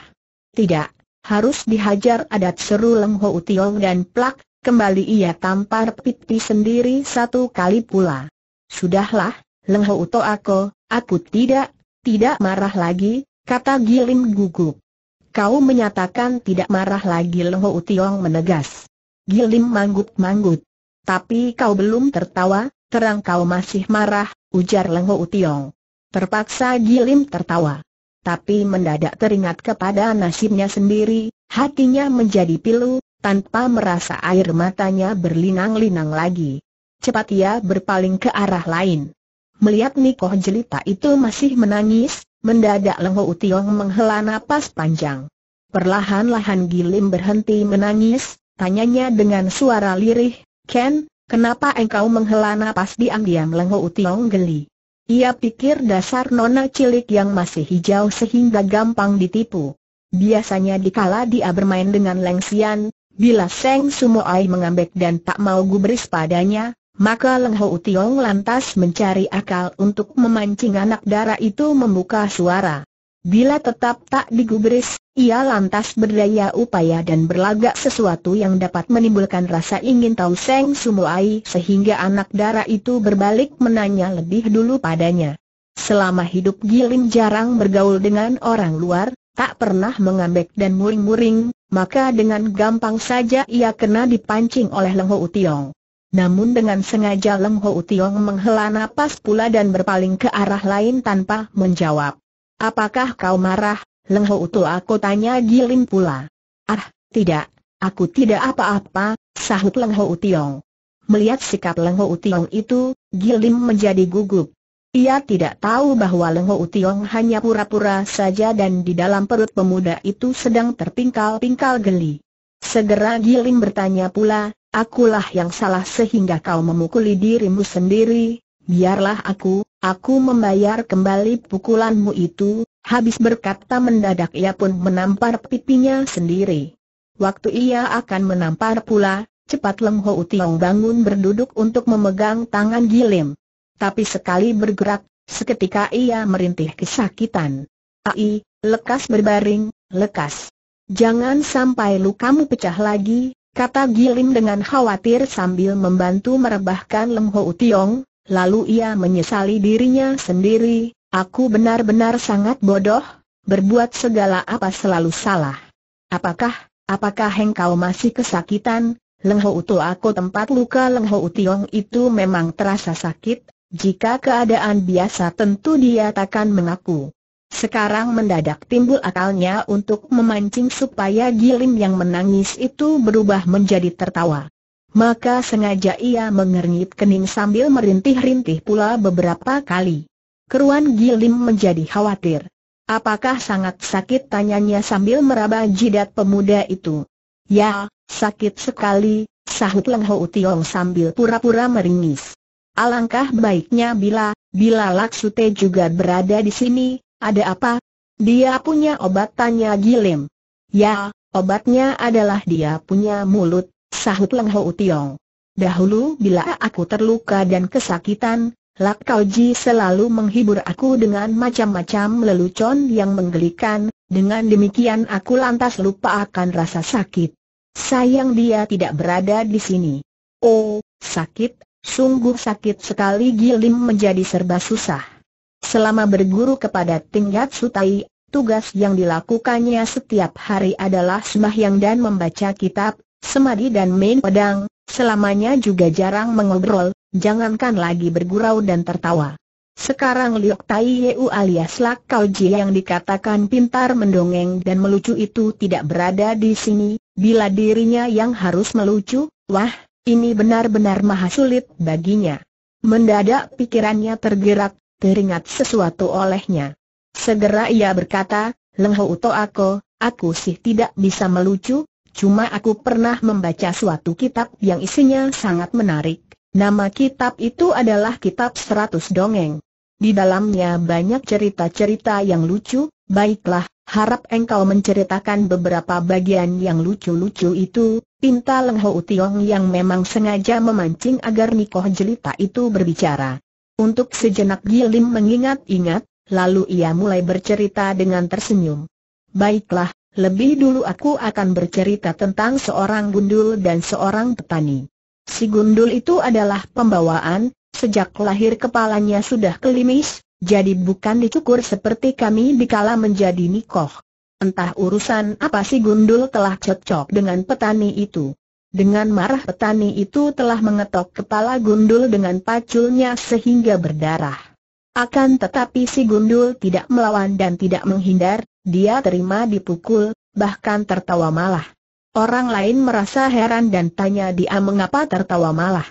Tidak, harus dihajar adat, seru Leng Hau Tiong dan plak, kembali ia tampar pipi sendiri satu kali pula. Sudahlah, Leng Hau Toako, aku tidak, tidak marah lagi, kata Gilim gugup. Kau menyatakan tidak marah lagi, Leng Hau Tiong menegas. Gilim manggut-manggut. Tapi kau belum tertawa, terang kau masih marah, ujar Leng Hau Tiong. Terpaksa Gilim tertawa. Tapi mendadak teringat kepada nasibnya sendiri, hatinya menjadi pilu, tanpa merasa air matanya berlinang-linang lagi. Cepat ia berpaling ke arah lain. Melihat Nikoh jelita itu masih menangis, mendadak Leng Hau Tiong menghela napas panjang. Perlahan-lahan Gilim berhenti menangis, tanyanya dengan suara lirih, Ken, kenapa engkau menghela napas? Diam-diam Leng Hau Tiong geli. Ia pikir dasar nona cilik yang masih hijau sehingga gampang ditipu. Biasanya dikala dia bermain dengan Leng Sian, bila Seng Sumuai mengambek dan tak mau gubris padanya, maka Leng Hau Tiong lantas mencari akal untuk memancing anak dara itu membuka suara. Bila tetap tak digubris, ia lantas berdaya upaya dan berlagak sesuatu yang dapat menimbulkan rasa ingin tahu Seng Sumuai sehingga anak dara itu berbalik menanya lebih dulu padanya. Selama hidup Gilim jarang bergaul dengan orang luar, tak pernah mengambek dan muring-muring, maka dengan gampang saja ia kena dipancing oleh Leng Hau Tiong. Namun dengan sengaja Leng Hau Tiong menghela napas pula dan berpaling ke arah lain tanpa menjawab. Apakah kau marah, Leng Hau Tiong? Aku tanya Gilim pula. Ah, tidak, aku tidak apa-apa, sahut Leng Hau Tiong. Melihat sikap Leng Hau Tiong itu, Gilim menjadi gugup. Ia tidak tahu bahwa Leng Hau Tiong hanya pura-pura saja dan di dalam perut pemuda itu sedang terpingkal-pingkal geli. Segera Gilim bertanya pula, akulah yang salah sehingga kau memukuli dirimu sendiri. Biarlah aku, aku membayar kembali pukulanmu itu. Habis berkata mendadak ia pun menampar pipinya sendiri. Waktu ia akan menampar pula, cepat Leng Hau Tiong bangun berduduk untuk memegang tangan Gilim. Tapi sekali bergerak, seketika ia merintih kesakitan. Ai, lekas berbaring, lekas. Jangan sampai lukamu pecah lagi, kata Gilim dengan khawatir sambil membantu merebahkan Leng Hau Tiong. Lalu ia menyesali dirinya sendiri. Aku benar-benar sangat bodoh, berbuat segala apa selalu salah. Apakah, apakah engkau masih kesakitan, Leng Hau Tiong? Tempat luka Leng Hau Tiong itu memang terasa sakit, jika keadaan biasa tentu dia takkan mengaku. Sekarang mendadak timbul akalnya untuk memancing supaya Gilim yang menangis itu berubah menjadi tertawa. Maka sengaja ia mengernyit kening sambil merintih-rintih pula beberapa kali. Keruan Gilim menjadi khawatir. Apakah sangat sakit? Tanyanya sambil meraba jidat pemuda itu. Ya, sakit sekali, sahut Leng Hau Tiong sambil pura-pura meringis. Alangkah baiknya bila, bila Laksute juga berada di sini. Ada apa? Dia punya obat, tanya Gilim. Ya, obatnya adalah dia punya mulut, sahut Leng Hau Tiong. Dahulu bila aku terluka dan kesakitan, Lak Kauji selalu menghibur aku dengan macam-macam lelucon yang menggelikan, Dengan demikian aku lantas lupa akan rasa sakit. Sayang dia tidak berada di sini. Oh, sakit, sungguh sakit sekali. Gilim menjadi serba susah. Selama berguru kepada Tingkat Sutai, tugas yang dilakukannya setiap hari adalah sembahyang dan membaca kitab, semadi dan main pedang. Selamanya juga jarang mengobrol, jangankan lagi bergurau dan tertawa. Sekarang Liok Tai Yeu alias Lak Kau Ji yang dikatakan pintar mendongeng dan melucu itu tidak berada di sini. Bila dirinya yang harus melucu, wah, ini benar-benar maha sulit baginya. Mendadak pikirannya tergerak, teringat sesuatu olehnya. Segera ia berkata, Leng Ho To Ako, aku sih tidak bisa melucu, cuma aku pernah membaca suatu kitab yang isinya sangat menarik. Nama kitab itu adalah Kitab Seratus Dongeng. Di dalamnya banyak cerita-cerita yang lucu. Baiklah, harap engkau menceritakan beberapa bagian yang lucu-lucu itu, pinta Leng Ho Tiong yang memang sengaja memancing agar Nikoh Jelita itu berbicara. Untuk sejenak Gilim mengingat-ingat, lalu ia mulai bercerita dengan tersenyum. Baiklah, lebih dulu aku akan bercerita tentang seorang gundul dan seorang petani. Si gundul itu adalah pembawaan, sejak lahir kepalanya sudah kelimis, jadi bukan dicukur seperti kami dikala menjadi nikoh. Entah urusan apa si gundul telah cocok dengan petani itu. Dengan marah petani itu telah mengetok kepala gundul dengan paculnya sehingga berdarah. Akan tetapi si gundul tidak melawan dan tidak menghindar, dia terima dipukul, bahkan tertawa malah. Orang lain merasa heran dan tanya dia mengapa tertawa malah.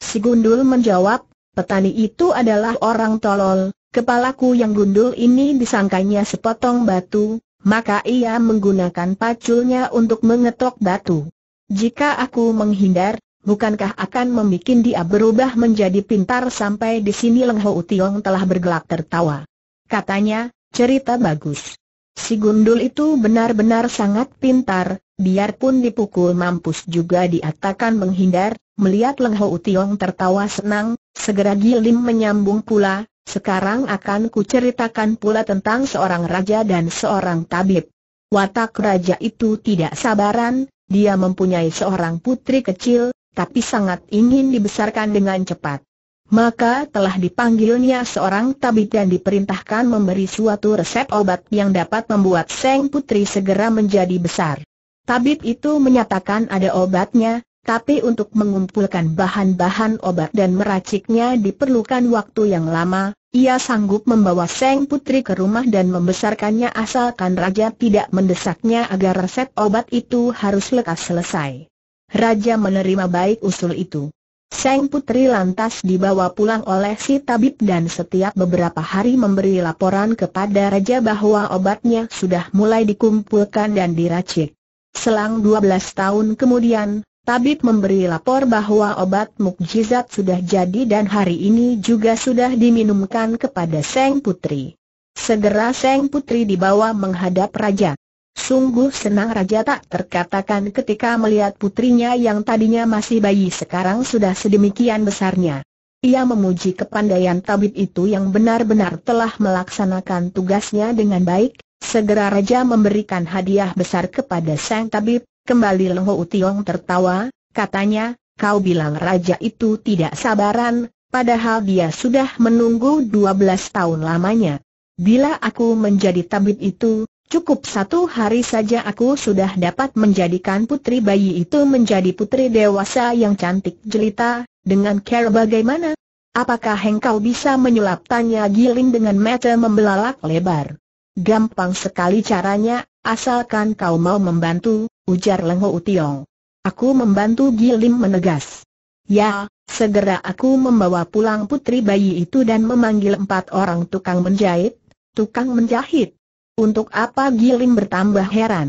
Si gundul menjawab, petani itu adalah orang tolol, kepalaku yang gundul ini disangkanya sepotong batu, maka ia menggunakan paculnya untuk mengetok batu. Jika aku menghindar, bukankah akan membuat dia berubah menjadi pintar? Sampai di sini Leng Ho Tiong telah bergelak tertawa. Katanya, cerita bagus. Si gundul itu benar-benar sangat pintar, biarpun dipukul mampus juga dia takkan menghindar. Melihat Leng Ho Tiong tertawa senang, segera Gilim menyambung pula, sekarang akan kuceritakan pula tentang seorang raja dan seorang tabib. Watak raja itu tidak sabaran, dia mempunyai seorang putri kecil, tapi sangat ingin dibesarkan dengan cepat. Maka telah dipanggilnya seorang tabib dan diperintahkan memberi suatu resep obat yang dapat membuat sang putri segera menjadi besar. Tabib itu menyatakan ada obatnya, tapi untuk mengumpulkan bahan-bahan obat dan meraciknya diperlukan waktu yang lama. Ia sanggup membawa sang putri ke rumah dan membesarkannya asalkan raja tidak mendesaknya agar resep obat itu harus lekas selesai. Raja menerima baik usul itu. Sang putri lantas dibawa pulang oleh si tabib dan setiap beberapa hari memberi laporan kepada raja bahwa obatnya sudah mulai dikumpulkan dan diracik. Selang dua belas tahun kemudian, tabib memberi lapor bahwa obat mukjizat sudah jadi dan hari ini juga sudah diminumkan kepada sang putri. Segera sang putri dibawa menghadap raja. Sungguh senang raja tak terkatakan ketika melihat putrinya yang tadinya masih bayi sekarang sudah sedemikian besarnya. Ia memuji kepandaian tabib itu yang benar-benar telah melaksanakan tugasnya dengan baik. Segera raja memberikan hadiah besar kepada sang tabib. Kembali Leng Ho Tiong tertawa, katanya, kau bilang raja itu tidak sabaran, padahal dia sudah menunggu dua belas tahun lamanya. Bila aku menjadi tabib itu, cukup satu hari saja aku sudah dapat menjadikan putri bayi itu menjadi putri dewasa yang cantik jelita. Dengan cara bagaimana? Apakah engkau bisa menyulap? Tanya Gilim dengan mata membelalak lebar. Gampang sekali caranya, asalkan kau mau membantu, ujar Leng Ho Tiong. Aku membantu, Gilim menegas. Ya, segera aku membawa pulang putri bayi itu dan memanggil empat orang tukang menjahit. Tukang menjahit? Untuk apa? Gilim bertambah heran.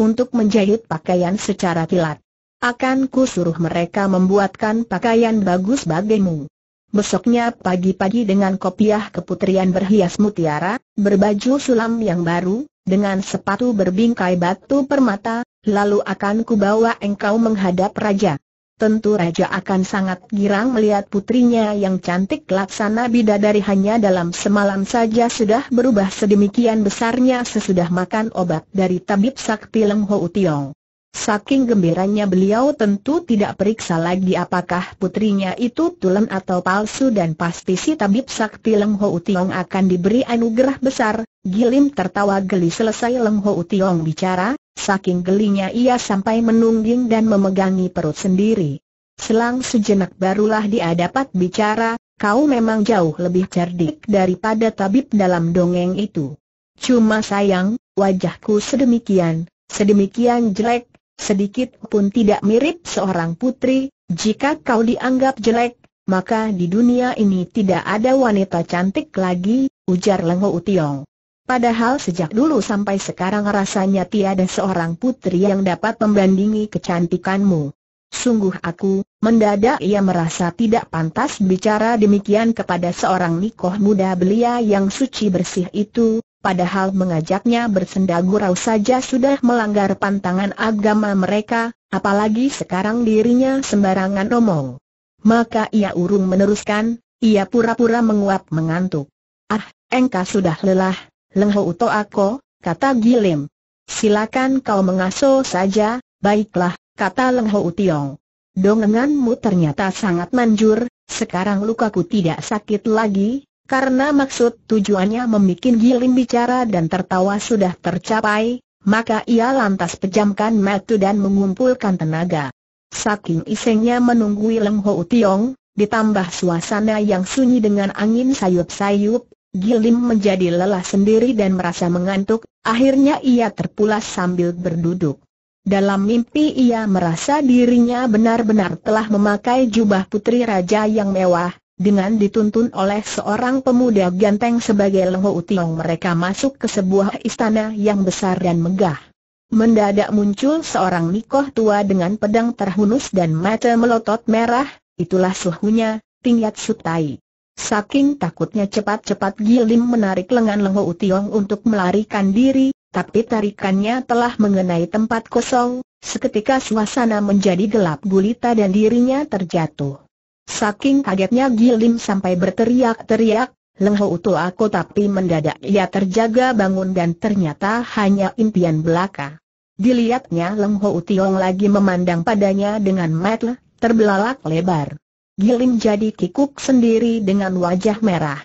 Untuk menjahit pakaian secara kilat. Akan ku suruh mereka membuatkan pakaian bagus bagimu. Besoknya pagi-pagi dengan kopiah keputrian berhias mutiara, berbaju sulam yang baru, dengan sepatu berbingkai batu permata, lalu akan ku bawa engkau menghadap raja. tentu raja akan sangat girang melihat putrinya yang cantik laksana bidadari hanya dalam semalam saja sudah berubah sedemikian besarnya sesudah makan obat dari tabib sakti Leng Ho Tiong. Saking gembiranya beliau tentu tidak periksa lagi apakah putrinya itu tulen atau palsu, dan pasti si tabib sakti Leng Ho Tiong akan diberi anugerah besar. Gilim tertawa geli selesai Leng Ho Tiong bicara. Saking gelinya ia sampai menungging dan memegangi perut sendiri. Selang sejenak barulah dia dapat bicara, kau memang jauh lebih cerdik daripada tabib dalam dongeng itu. Cuma sayang, wajahku sedemikian, sedemikian jelek, sedikit pun tidak mirip seorang putri. Jika kau dianggap jelek, maka di dunia ini tidak ada wanita cantik lagi, ujar Leng Ho Tiong. Padahal sejak dulu sampai sekarang rasanya tiada seorang putri yang dapat membandingi kecantikanmu. Sungguh aku, mendadak ia merasa tidak pantas bicara demikian kepada seorang nikoh muda belia yang suci bersih itu, padahal mengajaknya bersenda gurau saja sudah melanggar pantangan agama mereka, apalagi sekarang dirinya sembarangan omong. Maka ia urung meneruskan, ia pura-pura menguap mengantuk. Ah, engkau sudah lelah, Leng Ho Toako, kata Gilim. Silakan kau mengaso saja. Baiklah, kata Leng Ho Tiong. Dongenganmu ternyata sangat manjur. Sekarang lukaku tidak sakit lagi, karena maksud tujuannya membuat Gilim bicara dan tertawa sudah tercapai, maka ia lantas pejamkan mata dan mengumpulkan tenaga. Saking isengnya menunggui Leng Ho Tiong, ditambah suasana yang sunyi dengan angin sayup-sayup, Gilim menjadi lelah sendiri dan merasa mengantuk, akhirnya ia terpulas sambil berduduk. Dalam mimpi ia merasa dirinya benar-benar telah memakai jubah putri raja yang mewah, dengan dituntun oleh seorang pemuda ganteng sebagai Leng Ho Tiong mereka masuk ke sebuah istana yang besar dan megah. Mendadak muncul seorang nikoh tua dengan pedang terhunus dan mata melotot merah, itulah suhunya, Tingyat Sutai. Saking takutnya cepat-cepat Gilim menarik lengan Leng Ho Tiong untuk melarikan diri, tapi tarikannya telah mengenai tempat kosong. Seketika suasana menjadi gelap gulita dan dirinya terjatuh. Saking kagetnya Gilim sampai berteriak-teriak, Leng Ho Toako, tapi mendadak ia terjaga bangun dan ternyata hanya impian belaka. Dilihatnya Leng Ho Tiong lagi memandang padanya dengan mata terbelalak lebar. Gilim jadi kikuk sendiri dengan wajah merah.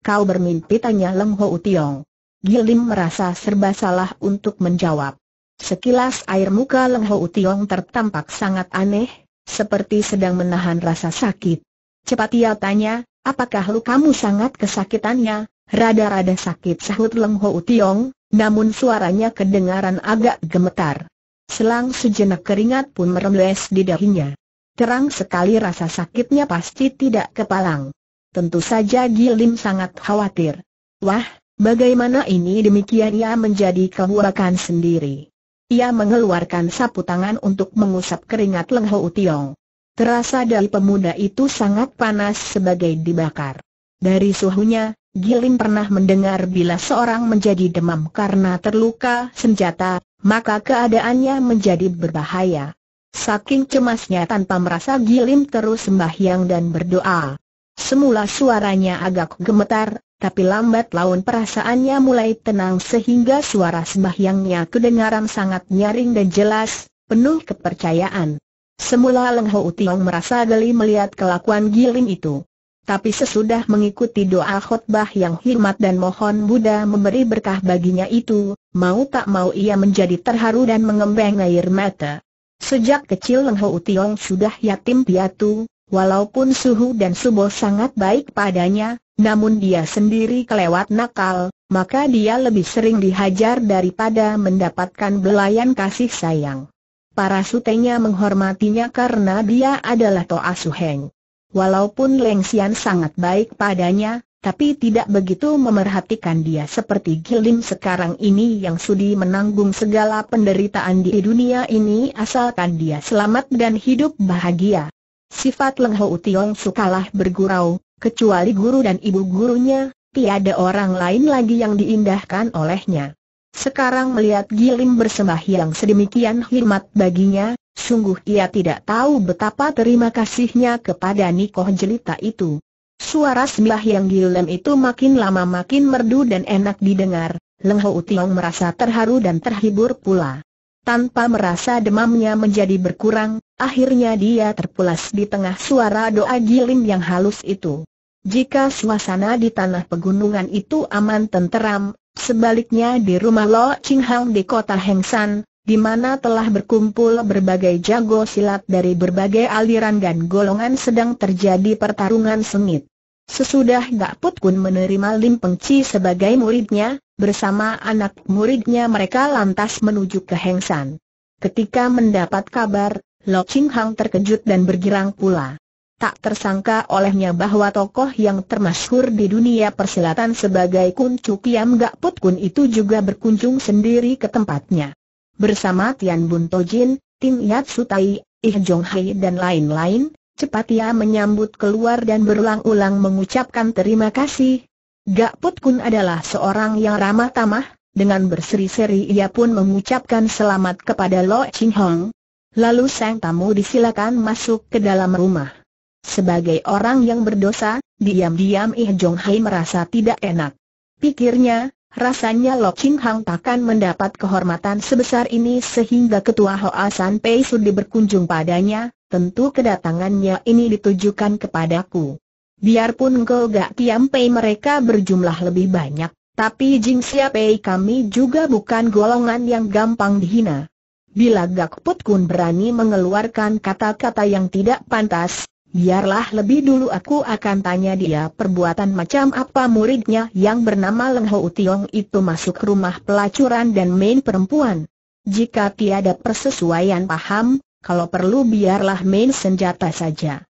Kau bermimpi, tanya Leng Ho Tiong. Gilim merasa serba salah untuk menjawab. Sekilas air muka Leng Ho Tiong tertampak sangat aneh, seperti sedang menahan rasa sakit. Cepat ia tanya, apakah lukamu sangat kesakitannya? Rada-rada sakit, sahut Leng Ho Tiong, namun suaranya kedengaran agak gemetar. Selang sejenak keringat pun merembles di dahinya. Terang sekali rasa sakitnya pasti tidak kepalang. Tentu saja Gilim sangat khawatir. Wah, bagaimana ini? Demikian ia menjadi kehuakan sendiri. Ia mengeluarkan sapu tangan untuk mengusap keringat Leng Ho Tiong. Terasa dari pemuda itu sangat panas sebagai dibakar. Dari suhunya, Gilim pernah mendengar bila seorang menjadi demam karena terluka senjata, maka keadaannya menjadi berbahaya. Saking cemasnya tanpa merasa Gilim terus sembahyang dan berdoa. Semula suaranya agak gemetar, tapi lambat laun perasaannya mulai tenang sehingga suara sembahyangnya kedengaran sangat nyaring dan jelas, penuh kepercayaan. Semula Leng Ho Tiong merasa geli melihat kelakuan Gilim itu. Tapi sesudah mengikuti doa khotbah yang hormat dan mohon Buddha memberi berkah baginya itu, mau tak mau ia menjadi terharu dan mengembang air mata. Sejak kecil Leng Ho Tiong sudah yatim piatu, walaupun Suhu dan Subo sangat baik padanya, namun dia sendiri kelewat nakal, maka dia lebih sering dihajar daripada mendapatkan belayan kasih sayang. Para sutenya menghormatinya karena dia adalah Toa Suheng. Walaupun Leng Sian sangat baik padanya, tapi tidak begitu memerhatikan dia seperti Gilim sekarang ini yang sudi menanggung segala penderitaan di dunia ini asalkan dia selamat dan hidup bahagia. Sifat Leng Ho Tiong sukalah bergurau, kecuali guru dan ibu gurunya, tiada orang lain lagi yang diindahkan olehnya. Sekarang melihat Gilim bersembah yang sedemikian hormat baginya, sungguh ia tidak tahu betapa terima kasihnya kepada Nikoh Jelita itu. Suara sembah yang Gilim itu makin lama makin merdu dan enak didengar. Leng Ho Tiong merasa terharu dan terhibur pula. Tanpa merasa demamnya menjadi berkurang, akhirnya dia terpulas di tengah suara doa Gilim yang halus itu. Jika suasana di tanah pegunungan itu aman tenteram, sebaliknya di rumah Lo Ching Hang di kota Heng San, di mana telah berkumpul berbagai jago silat dari berbagai aliran dan golongan, sedang terjadi pertarungan sengit. Sesudah Gak Put Kun menerima Lim Peng Chi sebagai muridnya, bersama anak muridnya mereka lantas menuju ke Heng San. Ketika mendapat kabar, Lo Ching Hang terkejut dan bergirang pula. Tak tersangka olehnya bahwa tokoh yang termasyhur di dunia persilatan sebagai Kun Cu Kiam Gak Put Kun itu juga berkunjung sendiri ke tempatnya. Bersama Tian Bun Tojin, Tim Yatsu Tai, Ih Jong Hai dan lain-lain, cepat ia menyambut keluar dan berulang-ulang mengucapkan terima kasih. Gak Put Kun adalah seorang yang ramah tamah, dengan berseri-seri ia pun mengucapkan selamat kepada Lo Ching Hang. Lalu sang tamu disilakan masuk ke dalam rumah. Sebagai orang yang berdosa, diam-diam Ih Jong Hai merasa tidak enak. Pikirnya, rasanya Lo Ching Hang takkan mendapat kehormatan sebesar ini sehingga ketua Hoa San Pei Sudi berkunjung padanya, tentu kedatangannya ini ditujukan kepadaku. Biarpun Go Gak Kiam Pei mereka berjumlah lebih banyak, tapi Jing Sia Pei kami juga bukan golongan yang gampang dihina. Bila Gak Put Kun berani mengeluarkan kata-kata yang tidak pantas, biarlah lebih dulu aku akan tanya dia perbuatan macam apa muridnya yang bernama Leng Ho Tiong itu masuk rumah pelacuran dan main perempuan. Jika tiada persesuaian paham, kalau perlu biarlah main senjata saja.